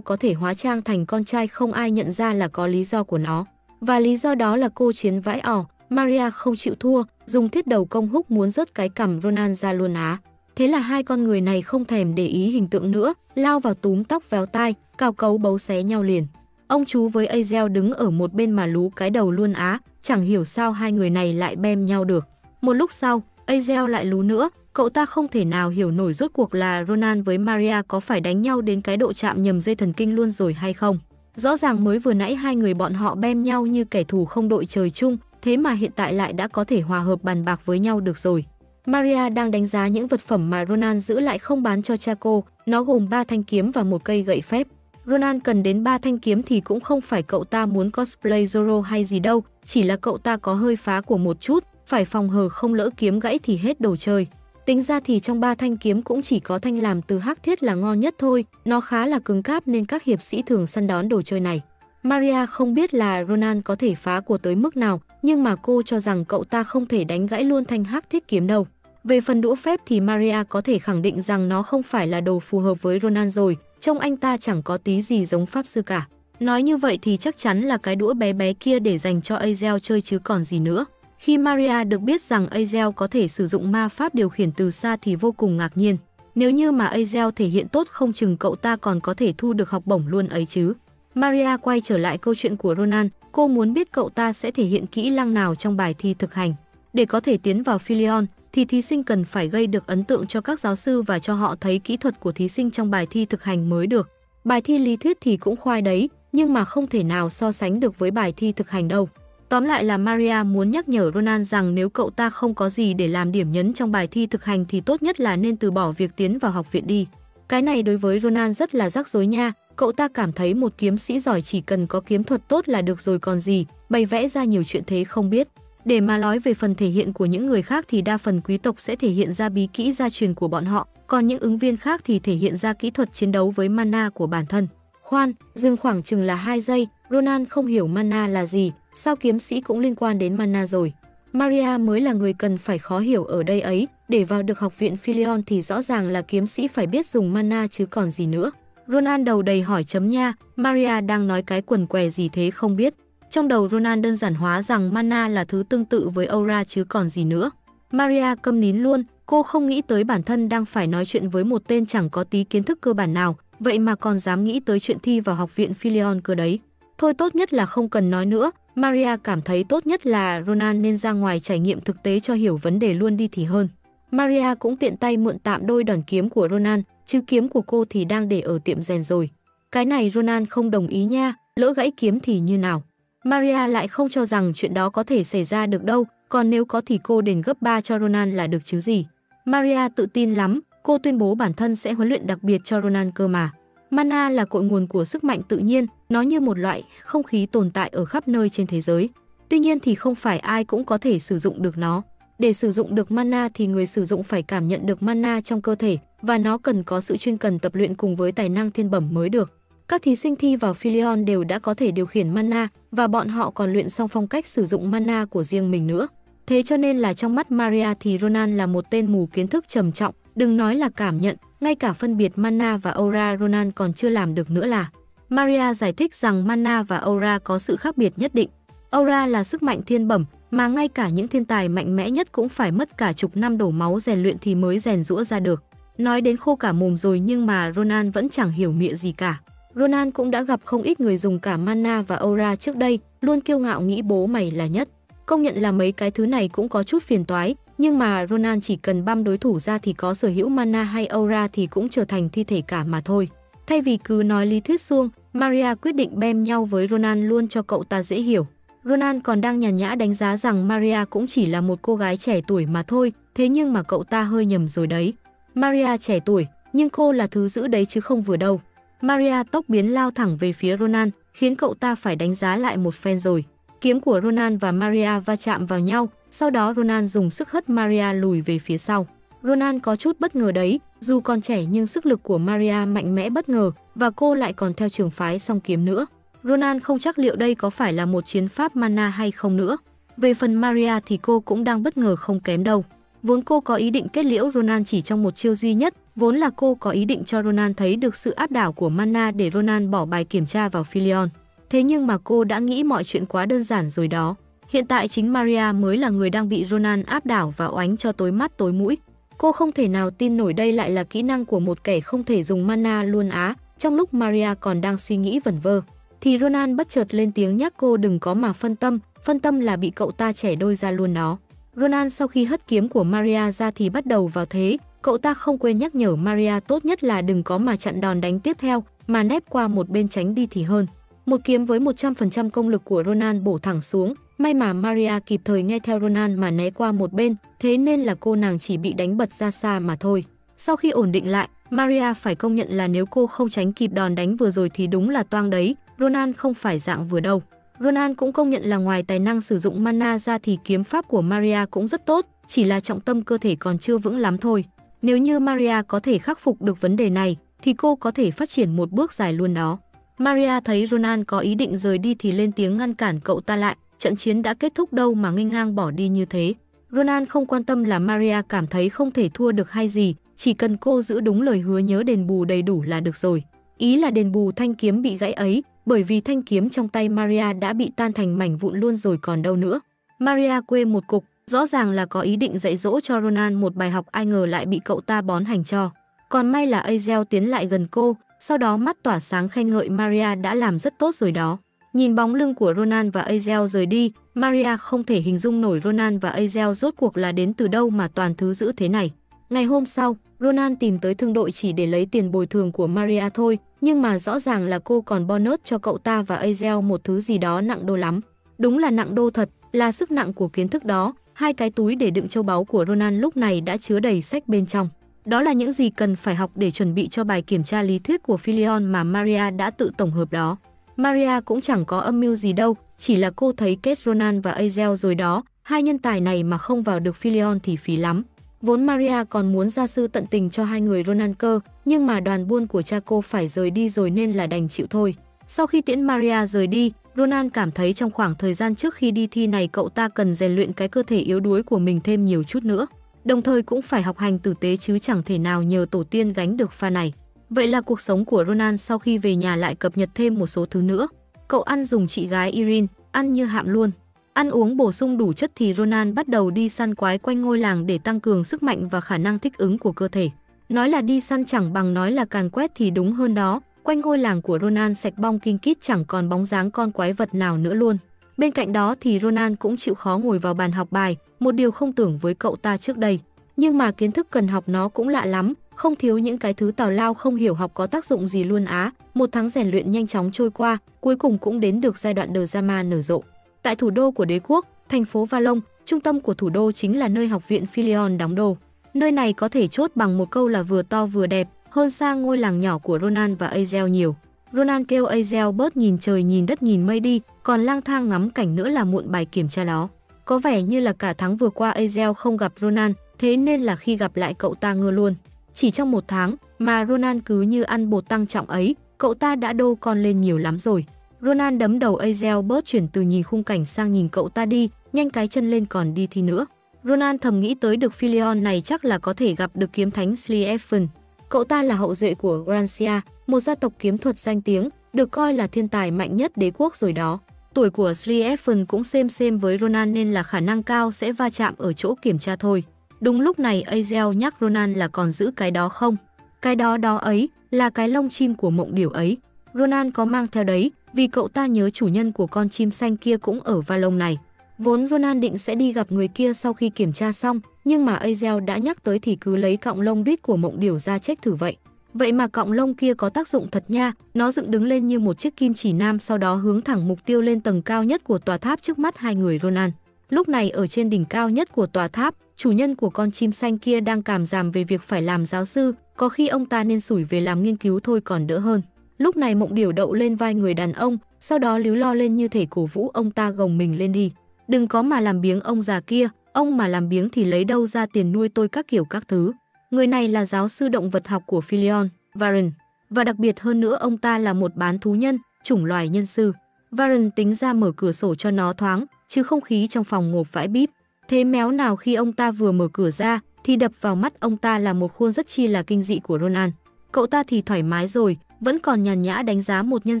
có thể hóa trang thành con trai không ai nhận ra là có lý do của nó. Và lý do đó là cô chiến vãi ỏ, Maria không chịu thua, dùng thiết đầu công húc muốn rớt cái cằm Ronan ra luôn á. Thế là hai con người này không thèm để ý hình tượng nữa, lao vào túm tóc véo tai, cào cấu bấu xé nhau liền. Ông chú với Azel đứng ở một bên mà lú cái đầu luôn á, chẳng hiểu sao hai người này lại bem nhau được. Một lúc sau, Azel lại lú nữa, cậu ta không thể nào hiểu nổi rốt cuộc là Ronan với Maria có phải đánh nhau đến cái độ chạm nhầm dây thần kinh luôn rồi hay không. Rõ ràng mới vừa nãy hai người bọn họ bem nhau như kẻ thù không đội trời chung, thế mà hiện tại lại đã có thể hòa hợp bàn bạc với nhau được rồi. Maria đang đánh giá những vật phẩm mà Ronan giữ lại không bán cho cha cô, nó gồm ba thanh kiếm và một cây gậy phép. Ronan cần đến ba thanh kiếm thì cũng không phải cậu ta muốn cosplay Zorro hay gì đâu, chỉ là cậu ta có hơi phá của một chút, phải phòng hờ không lỡ kiếm gãy thì hết đồ chơi. Tính ra thì trong ba thanh kiếm cũng chỉ có thanh làm từ hắc thiết là ngon nhất thôi, nó khá là cứng cáp nên các hiệp sĩ thường săn đón đồ chơi này. Maria không biết là Ronan có thể phá của tới mức nào, nhưng mà cô cho rằng cậu ta không thể đánh gãy luôn thanh hắc thiết kiếm đâu. Về phần đũa phép thì Maria có thể khẳng định rằng nó không phải là đồ phù hợp với Ronan rồi, trông anh ta chẳng có tí gì giống pháp sư cả. Nói như vậy thì chắc chắn là cái đũa bé bé kia để dành cho Azel chơi chứ còn gì nữa. Khi Maria được biết rằng Azel có thể sử dụng ma pháp điều khiển từ xa thì vô cùng ngạc nhiên. Nếu như mà Azel thể hiện tốt không chừng cậu ta còn có thể thu được học bổng luôn ấy chứ. Maria quay trở lại câu chuyện của Ronan, cô muốn biết cậu ta sẽ thể hiện kỹ năng nào trong bài thi thực hành. Để có thể tiến vào Philion thì thí sinh cần phải gây được ấn tượng cho các giáo sư và cho họ thấy kỹ thuật của thí sinh trong bài thi thực hành mới được. Bài thi lý thuyết thì cũng khoai đấy, nhưng mà không thể nào so sánh được với bài thi thực hành đâu. Tóm lại là Maria muốn nhắc nhở Ronan rằng nếu cậu ta không có gì để làm điểm nhấn trong bài thi thực hành thì tốt nhất là nên từ bỏ việc tiến vào học viện đi. Cái này đối với Ronan rất là rắc rối nha, cậu ta cảm thấy một kiếm sĩ giỏi chỉ cần có kiếm thuật tốt là được rồi còn gì, bày vẽ ra nhiều chuyện thế không biết. Để mà nói về phần thể hiện của những người khác thì đa phần quý tộc sẽ thể hiện ra bí kỹ gia truyền của bọn họ, còn những ứng viên khác thì thể hiện ra kỹ thuật chiến đấu với mana của bản thân. Khoan, dừng khoảng chừng là hai giây, Ronan không hiểu mana là gì, sao kiếm sĩ cũng liên quan đến mana rồi. Maria mới là người cần phải khó hiểu ở đây ấy, để vào được học viện Philion thì rõ ràng là kiếm sĩ phải biết dùng mana chứ còn gì nữa. Ronan đầu đầy hỏi chấm nha, Maria đang nói cái quần què gì thế không biết. Trong đầu Ronan đơn giản hóa rằng mana là thứ tương tự với aura chứ còn gì nữa. Maria câm nín luôn, cô không nghĩ tới bản thân đang phải nói chuyện với một tên chẳng có tí kiến thức cơ bản nào, vậy mà còn dám nghĩ tới chuyện thi vào học viện Philion cơ đấy. Thôi tốt nhất là không cần nói nữa, Maria cảm thấy tốt nhất là Ronan nên ra ngoài trải nghiệm thực tế cho hiểu vấn đề luôn đi thì hơn. Maria cũng tiện tay mượn tạm đôi đòn kiếm của Ronan, chứ kiếm của cô thì đang để ở tiệm rèn rồi. Cái này Ronan không đồng ý nha, lỡ gãy kiếm thì như nào. Maria lại không cho rằng chuyện đó có thể xảy ra được đâu, còn nếu có thì cô đền gấp ba cho Ronan là được chứ gì. Maria tự tin lắm, cô tuyên bố bản thân sẽ huấn luyện đặc biệt cho Ronan cơ mà. Mana là cội nguồn của sức mạnh tự nhiên, nó như một loại không khí tồn tại ở khắp nơi trên thế giới. Tuy nhiên thì không phải ai cũng có thể sử dụng được nó. Để sử dụng được mana thì người sử dụng phải cảm nhận được mana trong cơ thể và nó cần có sự chuyên cần tập luyện cùng với tài năng thiên bẩm mới được. Các thí sinh thi vào Philion đều đã có thể điều khiển mana và bọn họ còn luyện xong phong cách sử dụng mana của riêng mình nữa. Thế cho nên là trong mắt Maria thì Ronan là một tên mù kiến thức trầm trọng, đừng nói là cảm nhận, ngay cả phân biệt mana và aura Ronan còn chưa làm được nữa là. Maria giải thích rằng mana và aura có sự khác biệt nhất định. Aura là sức mạnh thiên bẩm mà ngay cả những thiên tài mạnh mẽ nhất cũng phải mất cả chục năm đổ máu rèn luyện thì mới rèn giũa ra được. Nói đến khô cả mồm rồi nhưng mà Ronan vẫn chẳng hiểu mịa gì cả. Ronan cũng đã gặp không ít người dùng cả mana và aura trước đây, luôn kiêu ngạo nghĩ bố mày là nhất. Công nhận là mấy cái thứ này cũng có chút phiền toái, nhưng mà Ronan chỉ cần băm đối thủ ra thì có sở hữu mana hay aura thì cũng trở thành thi thể cả mà thôi. Thay vì cứ nói lý thuyết suông, Maria quyết định bem nhau với Ronan luôn cho cậu ta dễ hiểu. Ronan còn đang nhàn nhã đánh giá rằng Maria cũng chỉ là một cô gái trẻ tuổi mà thôi, thế nhưng mà cậu ta hơi nhầm rồi đấy. Maria trẻ tuổi, nhưng cô là thứ dữ đấy chứ không vừa đâu. Maria tốc biến lao thẳng về phía Ronan, khiến cậu ta phải đánh giá lại một phen rồi. Kiếm của Ronan và Maria va chạm vào nhau, sau đó Ronan dùng sức hất Maria lùi về phía sau. Ronaldo có chút bất ngờ đấy, dù còn trẻ nhưng sức lực của Maria mạnh mẽ bất ngờ và cô lại còn theo trường phái song kiếm nữa. Ronaldo không chắc liệu đây có phải là một chiến pháp mana hay không nữa. Về phần Maria thì cô cũng đang bất ngờ không kém đâu. Vốn cô có ý định kết liễu Ronaldo chỉ trong một chiêu duy nhất, vốn là cô có ý định cho Ronaldo thấy được sự áp đảo của mana để Ronaldo bỏ bài kiểm tra vào Filion. Thế nhưng mà cô đã nghĩ mọi chuyện quá đơn giản rồi đó. Hiện tại chính Maria mới là người đang bị Ronaldo áp đảo và oánh cho tối mắt tối mũi. Cô không thể nào tin nổi đây lại là kỹ năng của một kẻ không thể dùng mana luôn á. Trong lúc Maria còn đang suy nghĩ vẩn vơ, thì Ronaldo bất chợt lên tiếng nhắc cô đừng có mà phân tâm, phân tâm là bị cậu ta chẻ đôi ra luôn đó. Ronaldo sau khi hất kiếm của Maria ra thì bắt đầu vào thế, cậu ta không quên nhắc nhở Maria tốt nhất là đừng có mà chặn đòn đánh tiếp theo, mà nép qua một bên tránh đi thì hơn. Một kiếm với một trăm phần trăm công lực của Ronaldo bổ thẳng xuống, may mà Maria kịp thời nghe theo Ronaldo mà né qua một bên, thế nên là cô nàng chỉ bị đánh bật ra xa mà thôi. Sau khi ổn định lại, Maria phải công nhận là nếu cô không tránh kịp đòn đánh vừa rồi thì đúng là toang đấy, Ronaldo không phải dạng vừa đâu. Ronaldo cũng công nhận là ngoài tài năng sử dụng mana ra thì kiếm pháp của Maria cũng rất tốt, chỉ là trọng tâm cơ thể còn chưa vững lắm thôi. Nếu như Maria có thể khắc phục được vấn đề này thì cô có thể phát triển một bước dài luôn đó. Maria thấy Ronaldo có ý định rời đi thì lên tiếng ngăn cản cậu ta lại, trận chiến đã kết thúc đâu mà nghênh ngang bỏ đi như thế. Ronaldo không quan tâm là Maria cảm thấy không thể thua được hay gì, chỉ cần cô giữ đúng lời hứa nhớ đền bù đầy đủ là được rồi. Ý là đền bù thanh kiếm bị gãy ấy, bởi vì thanh kiếm trong tay Maria đã bị tan thành mảnh vụn luôn rồi còn đâu nữa. Maria quê một cục, rõ ràng là có ý định dạy dỗ cho Ronaldo một bài học ai ngờ lại bị cậu ta bón hành cho. Còn may là Angel tiến lại gần cô, sau đó mắt tỏa sáng khen ngợi Maria đã làm rất tốt rồi đó. Nhìn bóng lưng của Ronaldo và Angel rời đi, Maria không thể hình dung nổi Ronaldo và Angel rốt cuộc là đến từ đâu mà toàn thứ dữ thế này. Ngày hôm sau, Ronaldo tìm tới thương đội chỉ để lấy tiền bồi thường của Maria thôi, nhưng mà rõ ràng là cô còn bonus cho cậu ta và Angel một thứ gì đó nặng đô lắm. Đúng là nặng đô thật, là sức nặng của kiến thức đó. Hai cái túi để đựng châu báu của Ronaldo lúc này đã chứa đầy sách bên trong. Đó là những gì cần phải học để chuẩn bị cho bài kiểm tra lý thuyết của Filion mà Maria đã tự tổng hợp đó. Maria cũng chẳng có âm mưu gì đâu, chỉ là cô thấy kết Ronaldo và Angel rồi đó, hai nhân tài này mà không vào được Filion thì phí lắm. Vốn Maria còn muốn gia sư tận tình cho hai người Ronaldo cơ, nhưng mà đoàn buôn của cha cô phải rời đi rồi nên là đành chịu thôi. Sau khi tiễn Maria rời đi, Ronaldo cảm thấy trong khoảng thời gian trước khi đi thi này cậu ta cần rèn luyện cái cơ thể yếu đuối của mình thêm nhiều chút nữa. Đồng thời cũng phải học hành tử tế chứ chẳng thể nào nhờ tổ tiên gánh được pha này. Vậy là cuộc sống của Ronaldo sau khi về nhà lại cập nhật thêm một số thứ nữa. Cậu ăn dùng chị gái Irene, ăn như hạm luôn. Ăn uống bổ sung đủ chất thì Ronaldo bắt đầu đi săn quái quanh ngôi làng để tăng cường sức mạnh và khả năng thích ứng của cơ thể. Nói là đi săn chẳng bằng nói là càn quét thì đúng hơn đó. Quanh ngôi làng của Ronaldo sạch bong kinh kít chẳng còn bóng dáng con quái vật nào nữa luôn. Bên cạnh đó thì Ronaldo cũng chịu khó ngồi vào bàn học bài, một điều không tưởng với cậu ta trước đây. Nhưng mà kiến thức cần học nó cũng lạ lắm, không thiếu những cái thứ tào lao không hiểu học có tác dụng gì luôn á. Một tháng rèn luyện nhanh chóng trôi qua, cuối cùng cũng đến được giai đoạn drama nở rộ. Tại thủ đô của đế quốc, thành phố Valon, trung tâm của thủ đô chính là nơi học viện Filion đóng đô. Nơi này có thể chốt bằng một câu là vừa to vừa đẹp, hơn xa ngôi làng nhỏ của Ronaldo và Angel nhiều. Ronaldo kêu Angel bớt nhìn trời nhìn đất nhìn mây đi, còn lang thang ngắm cảnh nữa là muộn bài kiểm tra đó. Có vẻ như là cả tháng vừa qua Angel không gặp Ronaldo, thế nên là khi gặp lại cậu ta ngơ luôn. Chỉ trong một tháng mà Ronaldo cứ như ăn bột tăng trọng ấy, cậu ta đã đô con lên nhiều lắm rồi. Ronaldo đấm đầu Angel bớt chuyển từ nhìn khung cảnh sang nhìn cậu ta đi, nhanh cái chân lên còn đi thi nữa. Ronaldo thầm nghĩ tới được Filion này chắc là có thể gặp được kiếm thánh Sliefan. Cậu ta là hậu duệ của Grancia, một gia tộc kiếm thuật danh tiếng, được coi là thiên tài mạnh nhất đế quốc rồi đó. Tuổi của Sliefan cũng xem xem với Ronaldo nên là khả năng cao sẽ va chạm ở chỗ kiểm tra thôi. Đúng lúc này Angel nhắc Ronaldo là còn giữ cái đó không? Cái đó đó ấy là cái lông chim của mộng điểu ấy. Ronaldo có mang theo đấy, vì cậu ta nhớ chủ nhân của con chim xanh kia cũng ở Valon này. Vốn Ronaldo định sẽ đi gặp người kia sau khi kiểm tra xong, nhưng mà Angel đã nhắc tới thì cứ lấy cọng lông đít của mộng điểu ra check thử vậy. Vậy mà cọng lông kia có tác dụng thật nha, nó dựng đứng lên như một chiếc kim chỉ nam sau đó hướng thẳng mục tiêu lên tầng cao nhất của tòa tháp trước mắt hai người Ronaldo. Lúc này ở trên đỉnh cao nhất của tòa tháp, chủ nhân của con chim xanh kia đang cảm giảm về việc phải làm giáo sư, có khi ông ta nên sủi về làm nghiên cứu thôi còn đỡ hơn. Lúc này mộng điểu đậu lên vai người đàn ông, sau đó líu lo lên như thể cổ vũ ông ta gồng mình lên đi. Đừng có mà làm biếng ông già kia, Ông mà làm biếng thì lấy đâu ra tiền nuôi tôi các kiểu các thứ. Người này là giáo sư động vật học của Philion, Warren. Và đặc biệt hơn nữa, ông ta là một bán thú nhân, chủng loài nhân sư. Warren tính ra mở cửa sổ cho nó thoáng, chứ không khí trong phòng ngộp vãi bíp. Thế méo nào khi ông ta vừa mở cửa ra, thì đập vào mắt ông ta là một khuôn rất chi là kinh dị của Ronan. Cậu ta thì thoải mái rồi, vẫn còn nhàn nhã đánh giá một nhân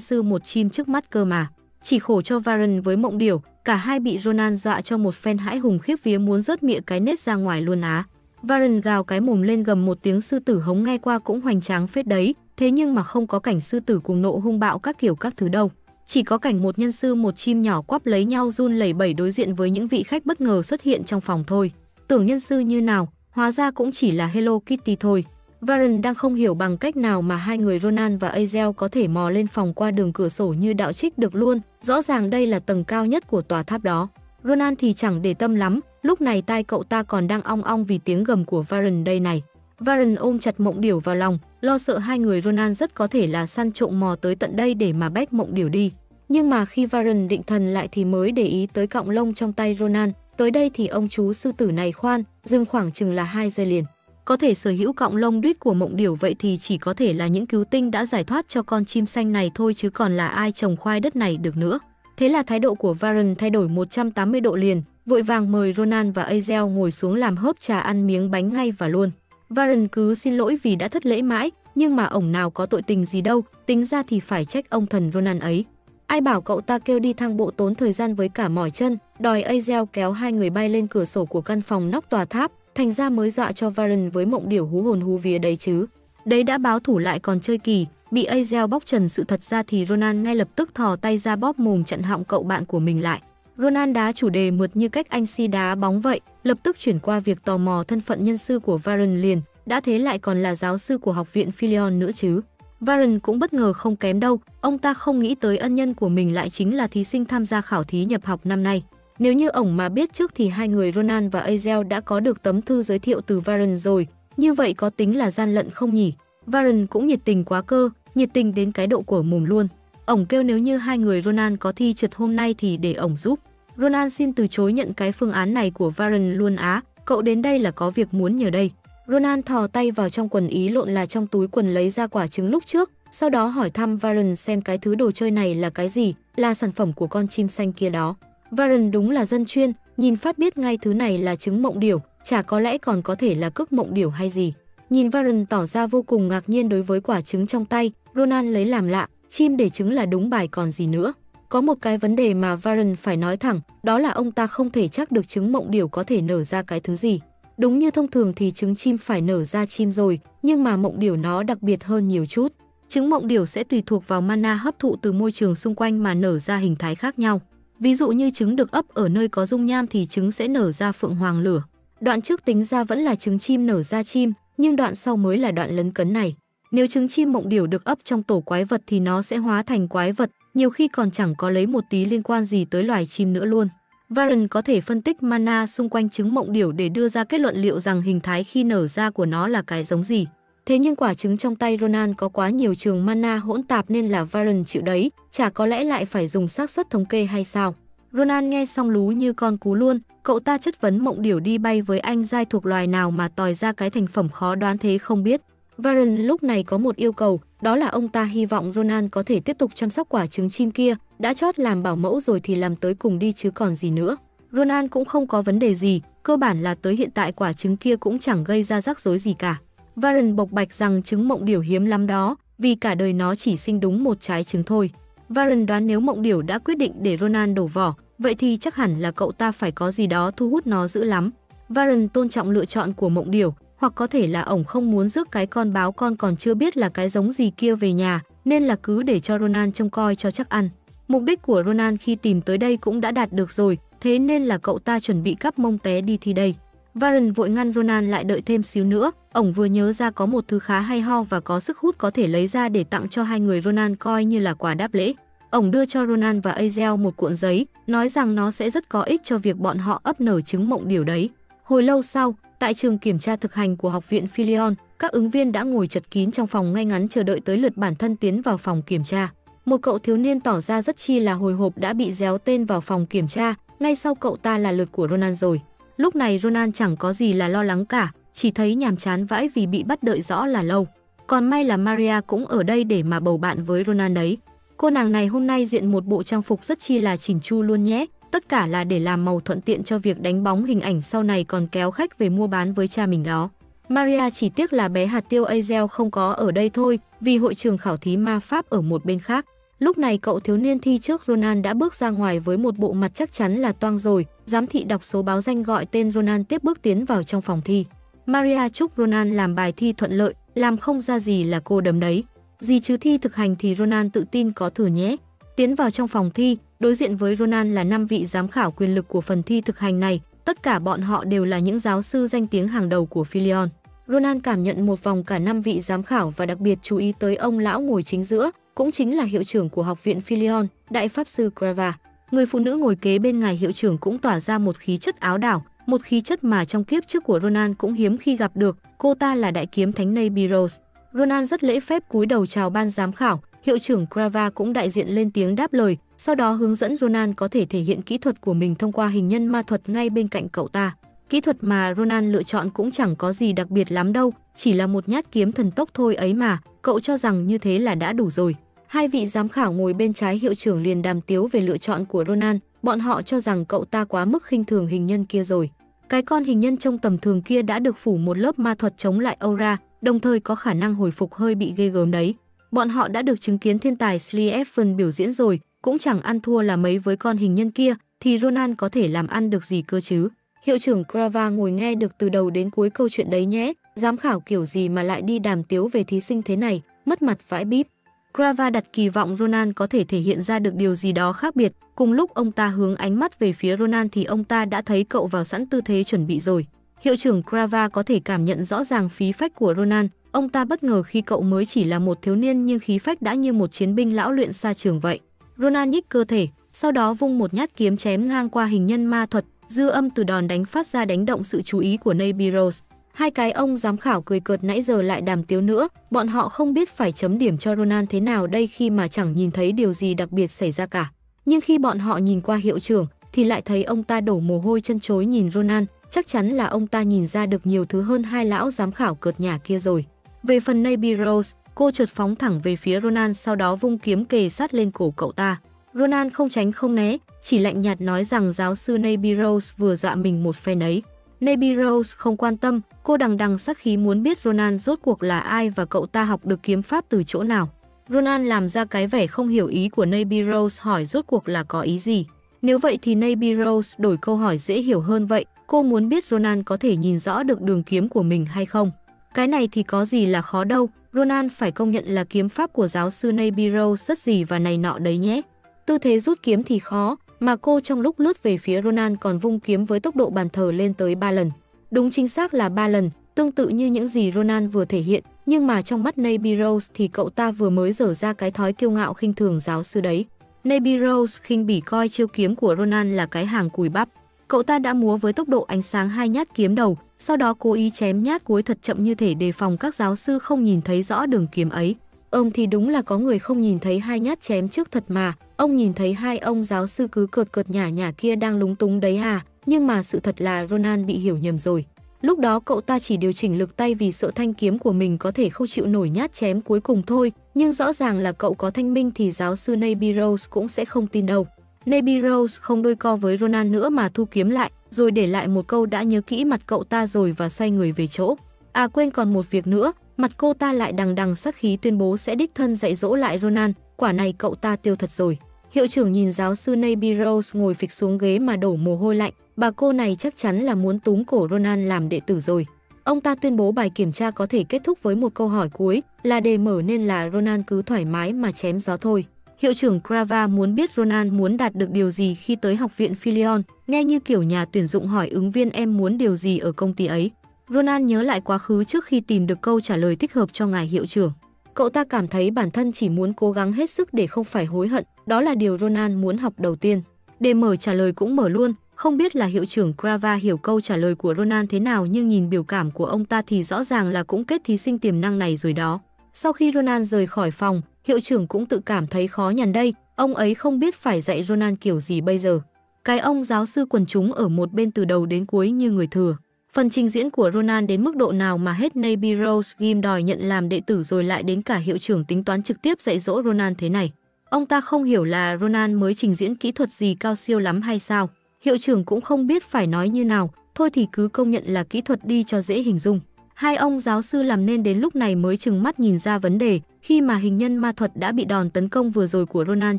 sư một chim trước mắt cơ mà. Chỉ khổ cho Warren với Mộng Điểu, cả hai bị Ronan dọa cho một phen hãi hùng khiếp vía muốn rớt mịa cái nết ra ngoài luôn á. Warren gào cái mồm lên gầm một tiếng, sư tử hống nghe qua cũng hoành tráng phết đấy. Thế nhưng mà không có cảnh sư tử cùng nộ hung bạo các kiểu các thứ đâu. Chỉ có cảnh một nhân sư một chim nhỏ quắp lấy nhau run lẩy bẩy đối diện với những vị khách bất ngờ xuất hiện trong phòng thôi. Tưởng nhân sư như nào, hóa ra cũng chỉ là Hello Kitty thôi. Warren đang không hiểu bằng cách nào mà hai người Ronan và Azel có thể mò lên phòng qua đường cửa sổ như đạo trích được luôn. Rõ ràng đây là tầng cao nhất của tòa tháp đó. Ronan thì chẳng để tâm lắm, lúc này tai cậu ta còn đang ong ong vì tiếng gầm của Warren đây này. Warren ôm chặt Mộng Điểu vào lòng, lo sợ hai người Ronan rất có thể là săn trộm mò tới tận đây để mà bách Mộng Điểu đi. Nhưng mà khi Warren định thần lại thì mới để ý tới cọng lông trong tay Ronan. Tới đây thì ông chú sư tử này khoan, dừng khoảng chừng là hai giây liền. Có thể sở hữu cọng lông đuýt của Mộng Điểu, vậy thì chỉ có thể là những cứu tinh đã giải thoát cho con chim xanh này thôi, chứ còn là ai trồng khoai đất này được nữa. Thế là thái độ của Warren thay đổi một trăm tám mươi độ liền, vội vàng mời Ronan và Azel ngồi xuống làm hớp trà ăn miếng bánh ngay và luôn. Warren cứ xin lỗi vì đã thất lễ mãi, nhưng mà ổng nào có tội tình gì đâu, tính ra thì phải trách ông thần Ronan ấy. Ai bảo cậu ta kêu đi thang bộ tốn thời gian với cả mỏi chân, đòi Azel kéo hai người bay lên cửa sổ của căn phòng nóc tòa tháp, thành ra mới dọa cho Warren với Mộng Điểu hú hồn hú vía đấy chứ. Đấy đã báo thủ lại còn chơi kỳ, bị Azel bóc trần sự thật ra thì Ronan ngay lập tức thò tay ra bóp mồm chặn họng cậu bạn của mình lại. Ronan đá chủ đề mượt như cách anh Si đá bóng vậy, lập tức chuyển qua việc tò mò thân phận nhân sư của Warren liền, đã thế lại còn là giáo sư của học viện Philion nữa chứ. Warren cũng bất ngờ không kém đâu, ông ta không nghĩ tới ân nhân của mình lại chính là thí sinh tham gia khảo thí nhập học năm nay. Nếu như ổng mà biết trước thì hai người Ronan và Azel đã có được tấm thư giới thiệu từ Warren rồi, như vậy có tính là gian lận không nhỉ? Warren cũng nhiệt tình quá cơ, nhiệt tình đến cái độ của mồm luôn. Ổng kêu nếu như hai người Ronan có thi trượt hôm nay thì để ổng giúp. Ronan xin từ chối nhận cái phương án này của Warren luôn á, cậu đến đây là có việc muốn nhờ đây. Ronan thò tay vào trong quần, ý lộn là trong túi quần, lấy ra quả trứng lúc trước, sau đó hỏi thăm Warren xem cái thứ đồ chơi này là cái gì, là sản phẩm của con chim xanh kia đó. Warren đúng là dân chuyên, nhìn phát biết ngay thứ này là trứng Mộng Điểu, chả có lẽ còn có thể là cước Mộng Điểu hay gì. Nhìn Warren tỏ ra vô cùng ngạc nhiên đối với quả trứng trong tay, Ronan lấy làm lạ, chim để trứng là đúng bài còn gì nữa. Có một cái vấn đề mà Warren phải nói thẳng, đó là ông ta không thể chắc được trứng Mộng Điểu có thể nở ra cái thứ gì. Đúng như thông thường thì trứng chim phải nở ra chim rồi, nhưng mà Mộng Điểu nó đặc biệt hơn nhiều chút. Trứng Mộng Điểu sẽ tùy thuộc vào mana hấp thụ từ môi trường xung quanh mà nở ra hình thái khác nhau. Ví dụ như trứng được ấp ở nơi có dung nham thì trứng sẽ nở ra phượng hoàng lửa. Đoạn trước tính ra vẫn là trứng chim nở ra chim, nhưng đoạn sau mới là đoạn lấn cấn này. Nếu trứng chim Mộng Điểu được ấp trong tổ quái vật thì nó sẽ hóa thành quái vật, nhiều khi còn chẳng có lấy một tí liên quan gì tới loài chim nữa luôn. Warren có thể phân tích mana xung quanh trứng Mộng Điểu để đưa ra kết luận liệu rằng hình thái khi nở ra của nó là cái giống gì. Thế nhưng quả trứng trong tay Ronan có quá nhiều trường mana hỗn tạp nên là Warren chịu đấy, chả có lẽ lại phải dùng xác suất thống kê hay sao? Ronan nghe xong lú như con cú luôn, cậu ta chất vấn Mộng Điểu đi bay với anh giai thuộc loài nào mà tòi ra cái thành phẩm khó đoán thế không biết. Warren lúc này có một yêu cầu, đó là ông ta hy vọng Ronan có thể tiếp tục chăm sóc quả trứng chim kia, đã chót làm bảo mẫu rồi thì làm tới cùng đi chứ còn gì nữa. Ronan cũng không có vấn đề gì, cơ bản là tới hiện tại quả trứng kia cũng chẳng gây ra rắc rối gì cả. Warren bộc bạch rằng trứng Mộng Điểu hiếm lắm đó, vì cả đời nó chỉ sinh đúng một trái trứng thôi. Warren đoán nếu Mộng Điểu đã quyết định để Ronan đổ vỏ, vậy thì chắc hẳn là cậu ta phải có gì đó thu hút nó dữ lắm. Warren tôn trọng lựa chọn của Mộng Điểu, hoặc có thể là ổng không muốn rước cái con báo con còn chưa biết là cái giống gì kia về nhà, nên là cứ để cho Ronan trông coi cho chắc ăn. Mục đích của Ronan khi tìm tới đây cũng đã đạt được rồi, thế nên là cậu ta chuẩn bị cắp mông té đi thì đây. Warren vội ngăn Ronan lại đợi thêm xíu nữa, ổng vừa nhớ ra có một thứ khá hay ho và có sức hút có thể lấy ra để tặng cho hai người Ronan coi như là quà đáp lễ. Ổng đưa cho Ronan và Azel một cuộn giấy, nói rằng nó sẽ rất có ích cho việc bọn họ ấp nở trứng Mộng Điểu đấy. Hồi lâu sau, tại trường kiểm tra thực hành của học viện Philion, các ứng viên đã ngồi chật kín trong phòng ngay ngắn chờ đợi tới lượt bản thân tiến vào phòng kiểm tra. Một cậu thiếu niên tỏ ra rất chi là hồi hộp đã bị réo tên vào phòng kiểm tra, ngay sau cậu ta là lượt của Ronan rồi. Lúc này Ronan chẳng có gì là lo lắng cả, chỉ thấy nhàm chán vãi vì bị bắt đợi rõ là lâu. Còn may là Maria cũng ở đây để mà bầu bạn với Ronan đấy. Cô nàng này hôm nay diện một bộ trang phục rất chi là chỉnh chu luôn nhé. Tất cả là để làm màu thuận tiện cho việc đánh bóng hình ảnh sau này còn kéo khách về mua bán với cha mình đó. Maria chỉ tiếc là bé hạt tiêu Azel không có ở đây thôi, vì hội trường khảo thí ma pháp ở một bên khác. Lúc này cậu thiếu niên thi trước Ronan đã bước ra ngoài với một bộ mặt chắc chắn là toang rồi. Giám thị đọc số báo danh gọi tên Ronan tiếp bước tiến vào trong phòng thi. Maria chúc Ronan làm bài thi thuận lợi, làm không ra gì là cô đấm đấy. Gì chứ thi thực hành thì Ronan tự tin có thừa nhé. Tiến vào trong phòng thi, đối diện với Ronan là năm vị giám khảo quyền lực của phần thi thực hành này. Tất cả bọn họ đều là những giáo sư danh tiếng hàng đầu của Philion. Ronan cảm nhận một vòng cả năm vị giám khảo và đặc biệt chú ý tới ông lão ngồi chính giữa, cũng chính là hiệu trưởng của học viện Philion, Đại Pháp Sư Crava. Người phụ nữ ngồi kế bên ngài hiệu trưởng cũng tỏa ra một khí chất áo đảo, một khí chất mà trong kiếp trước của Ronan cũng hiếm khi gặp được. Cô ta là đại kiếm thánh Neibiros. Ronan rất lễ phép cúi đầu chào ban giám khảo, hiệu trưởng Crava cũng đại diện lên tiếng đáp lời, sau đó hướng dẫn Ronan có thể thể hiện kỹ thuật của mình thông qua hình nhân ma thuật ngay bên cạnh cậu ta. Kỹ thuật mà Ronan lựa chọn cũng chẳng có gì đặc biệt lắm đâu, chỉ là một nhát kiếm thần tốc thôi ấy mà, cậu cho rằng như thế là đã đủ rồi. Hai vị giám khảo ngồi bên trái hiệu trưởng liền đàm tiếu về lựa chọn của Ronan, bọn họ cho rằng cậu ta quá mức khinh thường hình nhân kia rồi. Cái con hình nhân trông tầm thường kia đã được phủ một lớp ma thuật chống lại aura, đồng thời có khả năng hồi phục hơi bị ghê gớm đấy. Bọn họ đã được chứng kiến thiên tài Slytherin biểu diễn rồi, cũng chẳng ăn thua là mấy với con hình nhân kia, thì Ronan có thể làm ăn được gì cơ chứ? Hiệu trưởng Crava ngồi nghe được từ đầu đến cuối câu chuyện đấy nhé, giám khảo kiểu gì mà lại đi đàm tiếu về thí sinh thế này, mất mặt vãi bíp. Crava đặt kỳ vọng Ronan có thể thể hiện ra được điều gì đó khác biệt, cùng lúc ông ta hướng ánh mắt về phía Ronan thì ông ta đã thấy cậu vào sẵn tư thế chuẩn bị rồi. Hiệu trưởng Crava có thể cảm nhận rõ ràng khí phách của Ronan, ông ta bất ngờ khi cậu mới chỉ là một thiếu niên nhưng khí phách đã như một chiến binh lão luyện xa trường vậy. Ronan nhích cơ thể, sau đó vung một nhát kiếm chém ngang qua hình nhân ma thuật, dư âm từ đòn đánh phát ra đánh động sự chú ý của Neibiros. Hai cái ông giám khảo cười cợt nãy giờ lại đàm tiếu nữa, bọn họ không biết phải chấm điểm cho Ronan thế nào đây khi mà chẳng nhìn thấy điều gì đặc biệt xảy ra cả. Nhưng khi bọn họ nhìn qua hiệu trưởng thì lại thấy ông ta đổ mồ hôi chân trối nhìn Ronan, chắc chắn là ông ta nhìn ra được nhiều thứ hơn hai lão giám khảo cợt nhả kia rồi. Về phần Neibiros, cô trượt phóng thẳng về phía Ronan sau đó vung kiếm kề sát lên cổ cậu ta. Ronan không tránh không né, chỉ lạnh nhạt nói rằng giáo sư Neibiros vừa dọa mình một phen ấy. Neibiros không quan tâm, cô đằng đằng sát khí muốn biết Ronan rốt cuộc là ai và cậu ta học được kiếm pháp từ chỗ nào. Ronan làm ra cái vẻ không hiểu ý của Neibiros hỏi rốt cuộc là có ý gì. Nếu vậy thì Neibiros đổi câu hỏi dễ hiểu hơn vậy, cô muốn biết Ronan có thể nhìn rõ được đường kiếm của mình hay không. Cái này thì có gì là khó đâu, Ronan phải công nhận là kiếm pháp của giáo sư Neibiros rất gì và này nọ đấy nhé. Tư thế rút kiếm thì khó, mà cô trong lúc lướt về phía Ronan còn vung kiếm với tốc độ bàn thờ lên tới ba lần. Đúng chính xác là ba lần, tương tự như những gì Ronan vừa thể hiện, nhưng mà trong mắt Neibiros thì cậu ta vừa mới dở ra cái thói kiêu ngạo khinh thường giáo sư đấy. Neibiros khinh bỉ coi chiêu kiếm của Ronan là cái hàng cùi bắp. Cậu ta đã múa với tốc độ ánh sáng hai nhát kiếm đầu, sau đó cố ý chém nhát cuối thật chậm như thể đề phòng các giáo sư không nhìn thấy rõ đường kiếm ấy. Ông thì đúng là có người không nhìn thấy hai nhát chém trước thật mà, ông nhìn thấy hai ông giáo sư cứ cợt cợt nhả nhả kia đang lúng túng đấy à, nhưng mà sự thật là Ronan bị hiểu nhầm rồi. Lúc đó cậu ta chỉ điều chỉnh lực tay vì sợ thanh kiếm của mình có thể không chịu nổi nhát chém cuối cùng thôi, nhưng rõ ràng là cậu có thanh minh thì giáo sư Neibiros cũng sẽ không tin đâu. Neibiros không đôi co với Ronan nữa mà thu kiếm lại, rồi để lại một câu đã nhớ kỹ mặt cậu ta rồi và xoay người về chỗ. À quên còn một việc nữa, mặt cô ta lại đằng đằng sát khí tuyên bố sẽ đích thân dạy dỗ lại Ronan, quả này cậu ta tiêu thật rồi. Hiệu trưởng nhìn giáo sư Neibiros ngồi phịch xuống ghế mà đổ mồ hôi lạnh, bà cô này chắc chắn là muốn túm cổ Ronan làm đệ tử rồi. Ông ta tuyên bố bài kiểm tra có thể kết thúc với một câu hỏi cuối, là đề mở nên là Ronan cứ thoải mái mà chém gió thôi. Hiệu trưởng Crava muốn biết Ronan muốn đạt được điều gì khi tới học viện Philion, nghe như kiểu nhà tuyển dụng hỏi ứng viên em muốn điều gì ở công ty ấy. Ronan nhớ lại quá khứ trước khi tìm được câu trả lời thích hợp cho ngài hiệu trưởng. Cậu ta cảm thấy bản thân chỉ muốn cố gắng hết sức để không phải hối hận, đó là điều Ronan muốn học đầu tiên. Để mở trả lời cũng mở luôn, không biết là hiệu trưởng Crava hiểu câu trả lời của Ronan thế nào nhưng nhìn biểu cảm của ông ta thì rõ ràng là cũng kết thí sinh tiềm năng này rồi đó. Sau khi Ronan rời khỏi phòng, hiệu trưởng cũng tự cảm thấy khó nhằn đây, ông ấy không biết phải dạy Ronan kiểu gì bây giờ. Cái ông giáo sư quần chúng ở một bên từ đầu đến cuối như người thừa. Phần trình diễn của Ronan đến mức độ nào mà hết Navy Rose Gim đòi nhận làm đệ tử rồi lại đến cả hiệu trưởng tính toán trực tiếp dạy dỗ Ronan thế này. Ông ta không hiểu là Ronan mới trình diễn kỹ thuật gì cao siêu lắm hay sao. Hiệu trưởng cũng không biết phải nói như nào, thôi thì cứ công nhận là kỹ thuật đi cho dễ hình dung. Hai ông giáo sư làm nên đến lúc này mới chừng mắt nhìn ra vấn đề, khi mà hình nhân ma thuật đã bị đòn tấn công vừa rồi của Ronan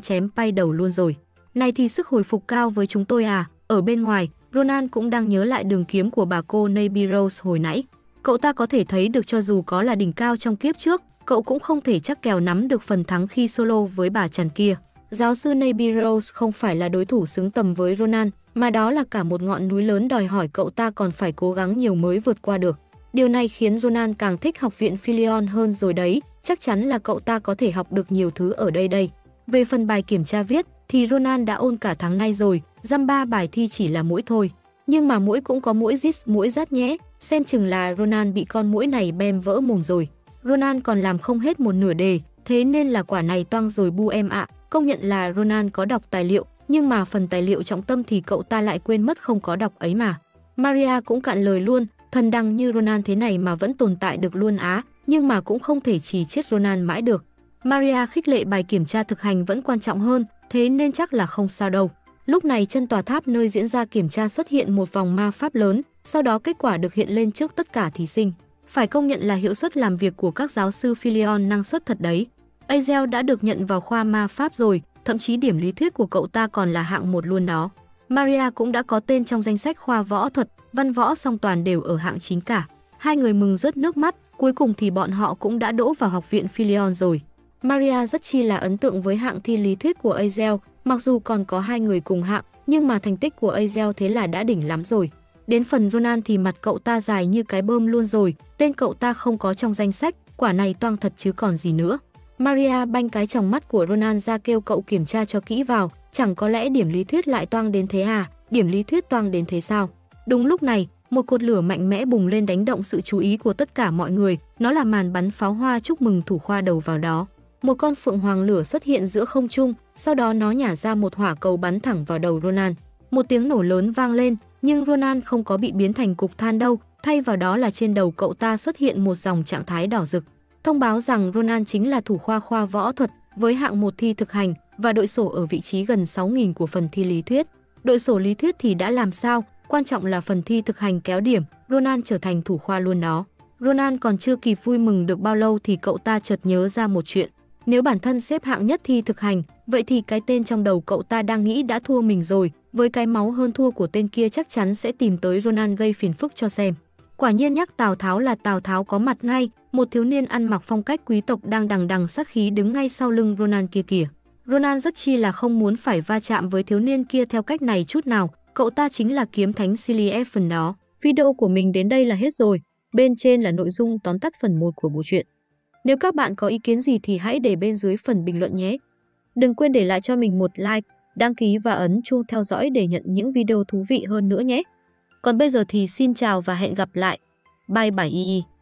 chém bay đầu luôn rồi. Này thì sức hồi phục cao với chúng tôi à? Ở bên ngoài, Ronan cũng đang nhớ lại đường kiếm của bà cô Navy Rose hồi nãy. Cậu ta có thể thấy được cho dù có là đỉnh cao trong kiếp trước, cậu cũng không thể chắc kèo nắm được phần thắng khi solo với bà chằn kia. Giáo sư Navy Rose không phải là đối thủ xứng tầm với Ronan, mà đó là cả một ngọn núi lớn đòi hỏi cậu ta còn phải cố gắng nhiều mới vượt qua được. Điều này khiến Ronan càng thích học viện Philion hơn rồi đấy, chắc chắn là cậu ta có thể học được nhiều thứ ở đây đây. Về phần bài kiểm tra viết, thì Ronan đã ôn cả tháng nay rồi, dăm ba bài thi chỉ là muỗi thôi. Nhưng mà muỗi cũng có muỗi rít muỗi rát nhé, xem chừng là Ronan bị con muỗi này bem vỡ mồm rồi. Ronan còn làm không hết một nửa đề, thế nên là quả này toang rồi bu em ạ. À. Công nhận là Ronan có đọc tài liệu, nhưng mà phần tài liệu trọng tâm thì cậu ta lại quên mất không có đọc ấy mà. Maria cũng cạn lời luôn, thần đằng như Ronan thế này mà vẫn tồn tại được luôn á, nhưng mà cũng không thể chỉ chết Ronan mãi được. Maria khích lệ bài kiểm tra thực hành vẫn quan trọng hơn, thế nên chắc là không sao đâu. Lúc này chân tòa tháp nơi diễn ra kiểm tra xuất hiện một vòng ma pháp lớn, sau đó kết quả được hiện lên trước tất cả thí sinh. Phải công nhận là hiệu suất làm việc của các giáo sư Philion năng suất thật đấy. Azel đã được nhận vào khoa ma pháp rồi, thậm chí điểm lý thuyết của cậu ta còn là hạng một luôn đó. Maria cũng đã có tên trong danh sách khoa võ thuật, văn võ song toàn đều ở hạng chín cả. Hai người mừng rớt nước mắt, cuối cùng thì bọn họ cũng đã đỗ vào học viện Philion rồi. Maria rất chi là ấn tượng với hạng thi lý thuyết của Azel, mặc dù còn có hai người cùng hạng, nhưng mà thành tích của Azel thế là đã đỉnh lắm rồi. Đến phần Ronan thì mặt cậu ta dài như cái bơm luôn rồi, tên cậu ta không có trong danh sách, quả này toang thật chứ còn gì nữa. Maria banh cái tròng mắt của Ronan ra kêu cậu kiểm tra cho kỹ vào, chẳng có lẽ điểm lý thuyết lại toang đến thế à, điểm lý thuyết toang đến thế sao? Đúng lúc này, một cột lửa mạnh mẽ bùng lên đánh động sự chú ý của tất cả mọi người, nó là màn bắn pháo hoa chúc mừng thủ khoa đầu vào đó. Một con phượng hoàng lửa xuất hiện giữa không trung, sau đó nó nhả ra một hỏa cầu bắn thẳng vào đầu Ronan. Một tiếng nổ lớn vang lên, nhưng Ronan không có bị biến thành cục than đâu, thay vào đó là trên đầu cậu ta xuất hiện một dòng trạng thái đỏ rực. Thông báo rằng Ronan chính là thủ khoa khoa võ thuật với hạng một thi thực hành và đội sổ ở vị trí gần sáu nghìn của phần thi lý thuyết. Đội sổ lý thuyết thì đã làm sao, quan trọng là phần thi thực hành kéo điểm, Ronan trở thành thủ khoa luôn đó. Ronan còn chưa kịp vui mừng được bao lâu thì cậu ta chợt nhớ ra một chuyện. Nếu bản thân xếp hạng nhất thi thực hành, vậy thì cái tên trong đầu cậu ta đang nghĩ đã thua mình rồi, với cái máu hơn thua của tên kia chắc chắn sẽ tìm tới Ronan gây phiền phức cho xem. Quả nhiên nhắc Tào Tháo là Tào Tháo có mặt ngay, một thiếu niên ăn mặc phong cách quý tộc đang đằng đằng sát khí đứng ngay sau lưng Ronan kia kìa. Ronan rất chi là không muốn phải va chạm với thiếu niên kia theo cách này chút nào, cậu ta chính là kiếm thánh Cillian phần đó. Video của mình đến đây là hết rồi, bên trên là nội dung tóm tắt phần một của bộ truyện. Nếu các bạn có ý kiến gì thì hãy để bên dưới phần bình luận nhé. Đừng quên để lại cho mình một like, đăng ký và ấn chuông theo dõi để nhận những video thú vị hơn nữa nhé. Còn bây giờ thì xin chào và hẹn gặp lại. Bye bye.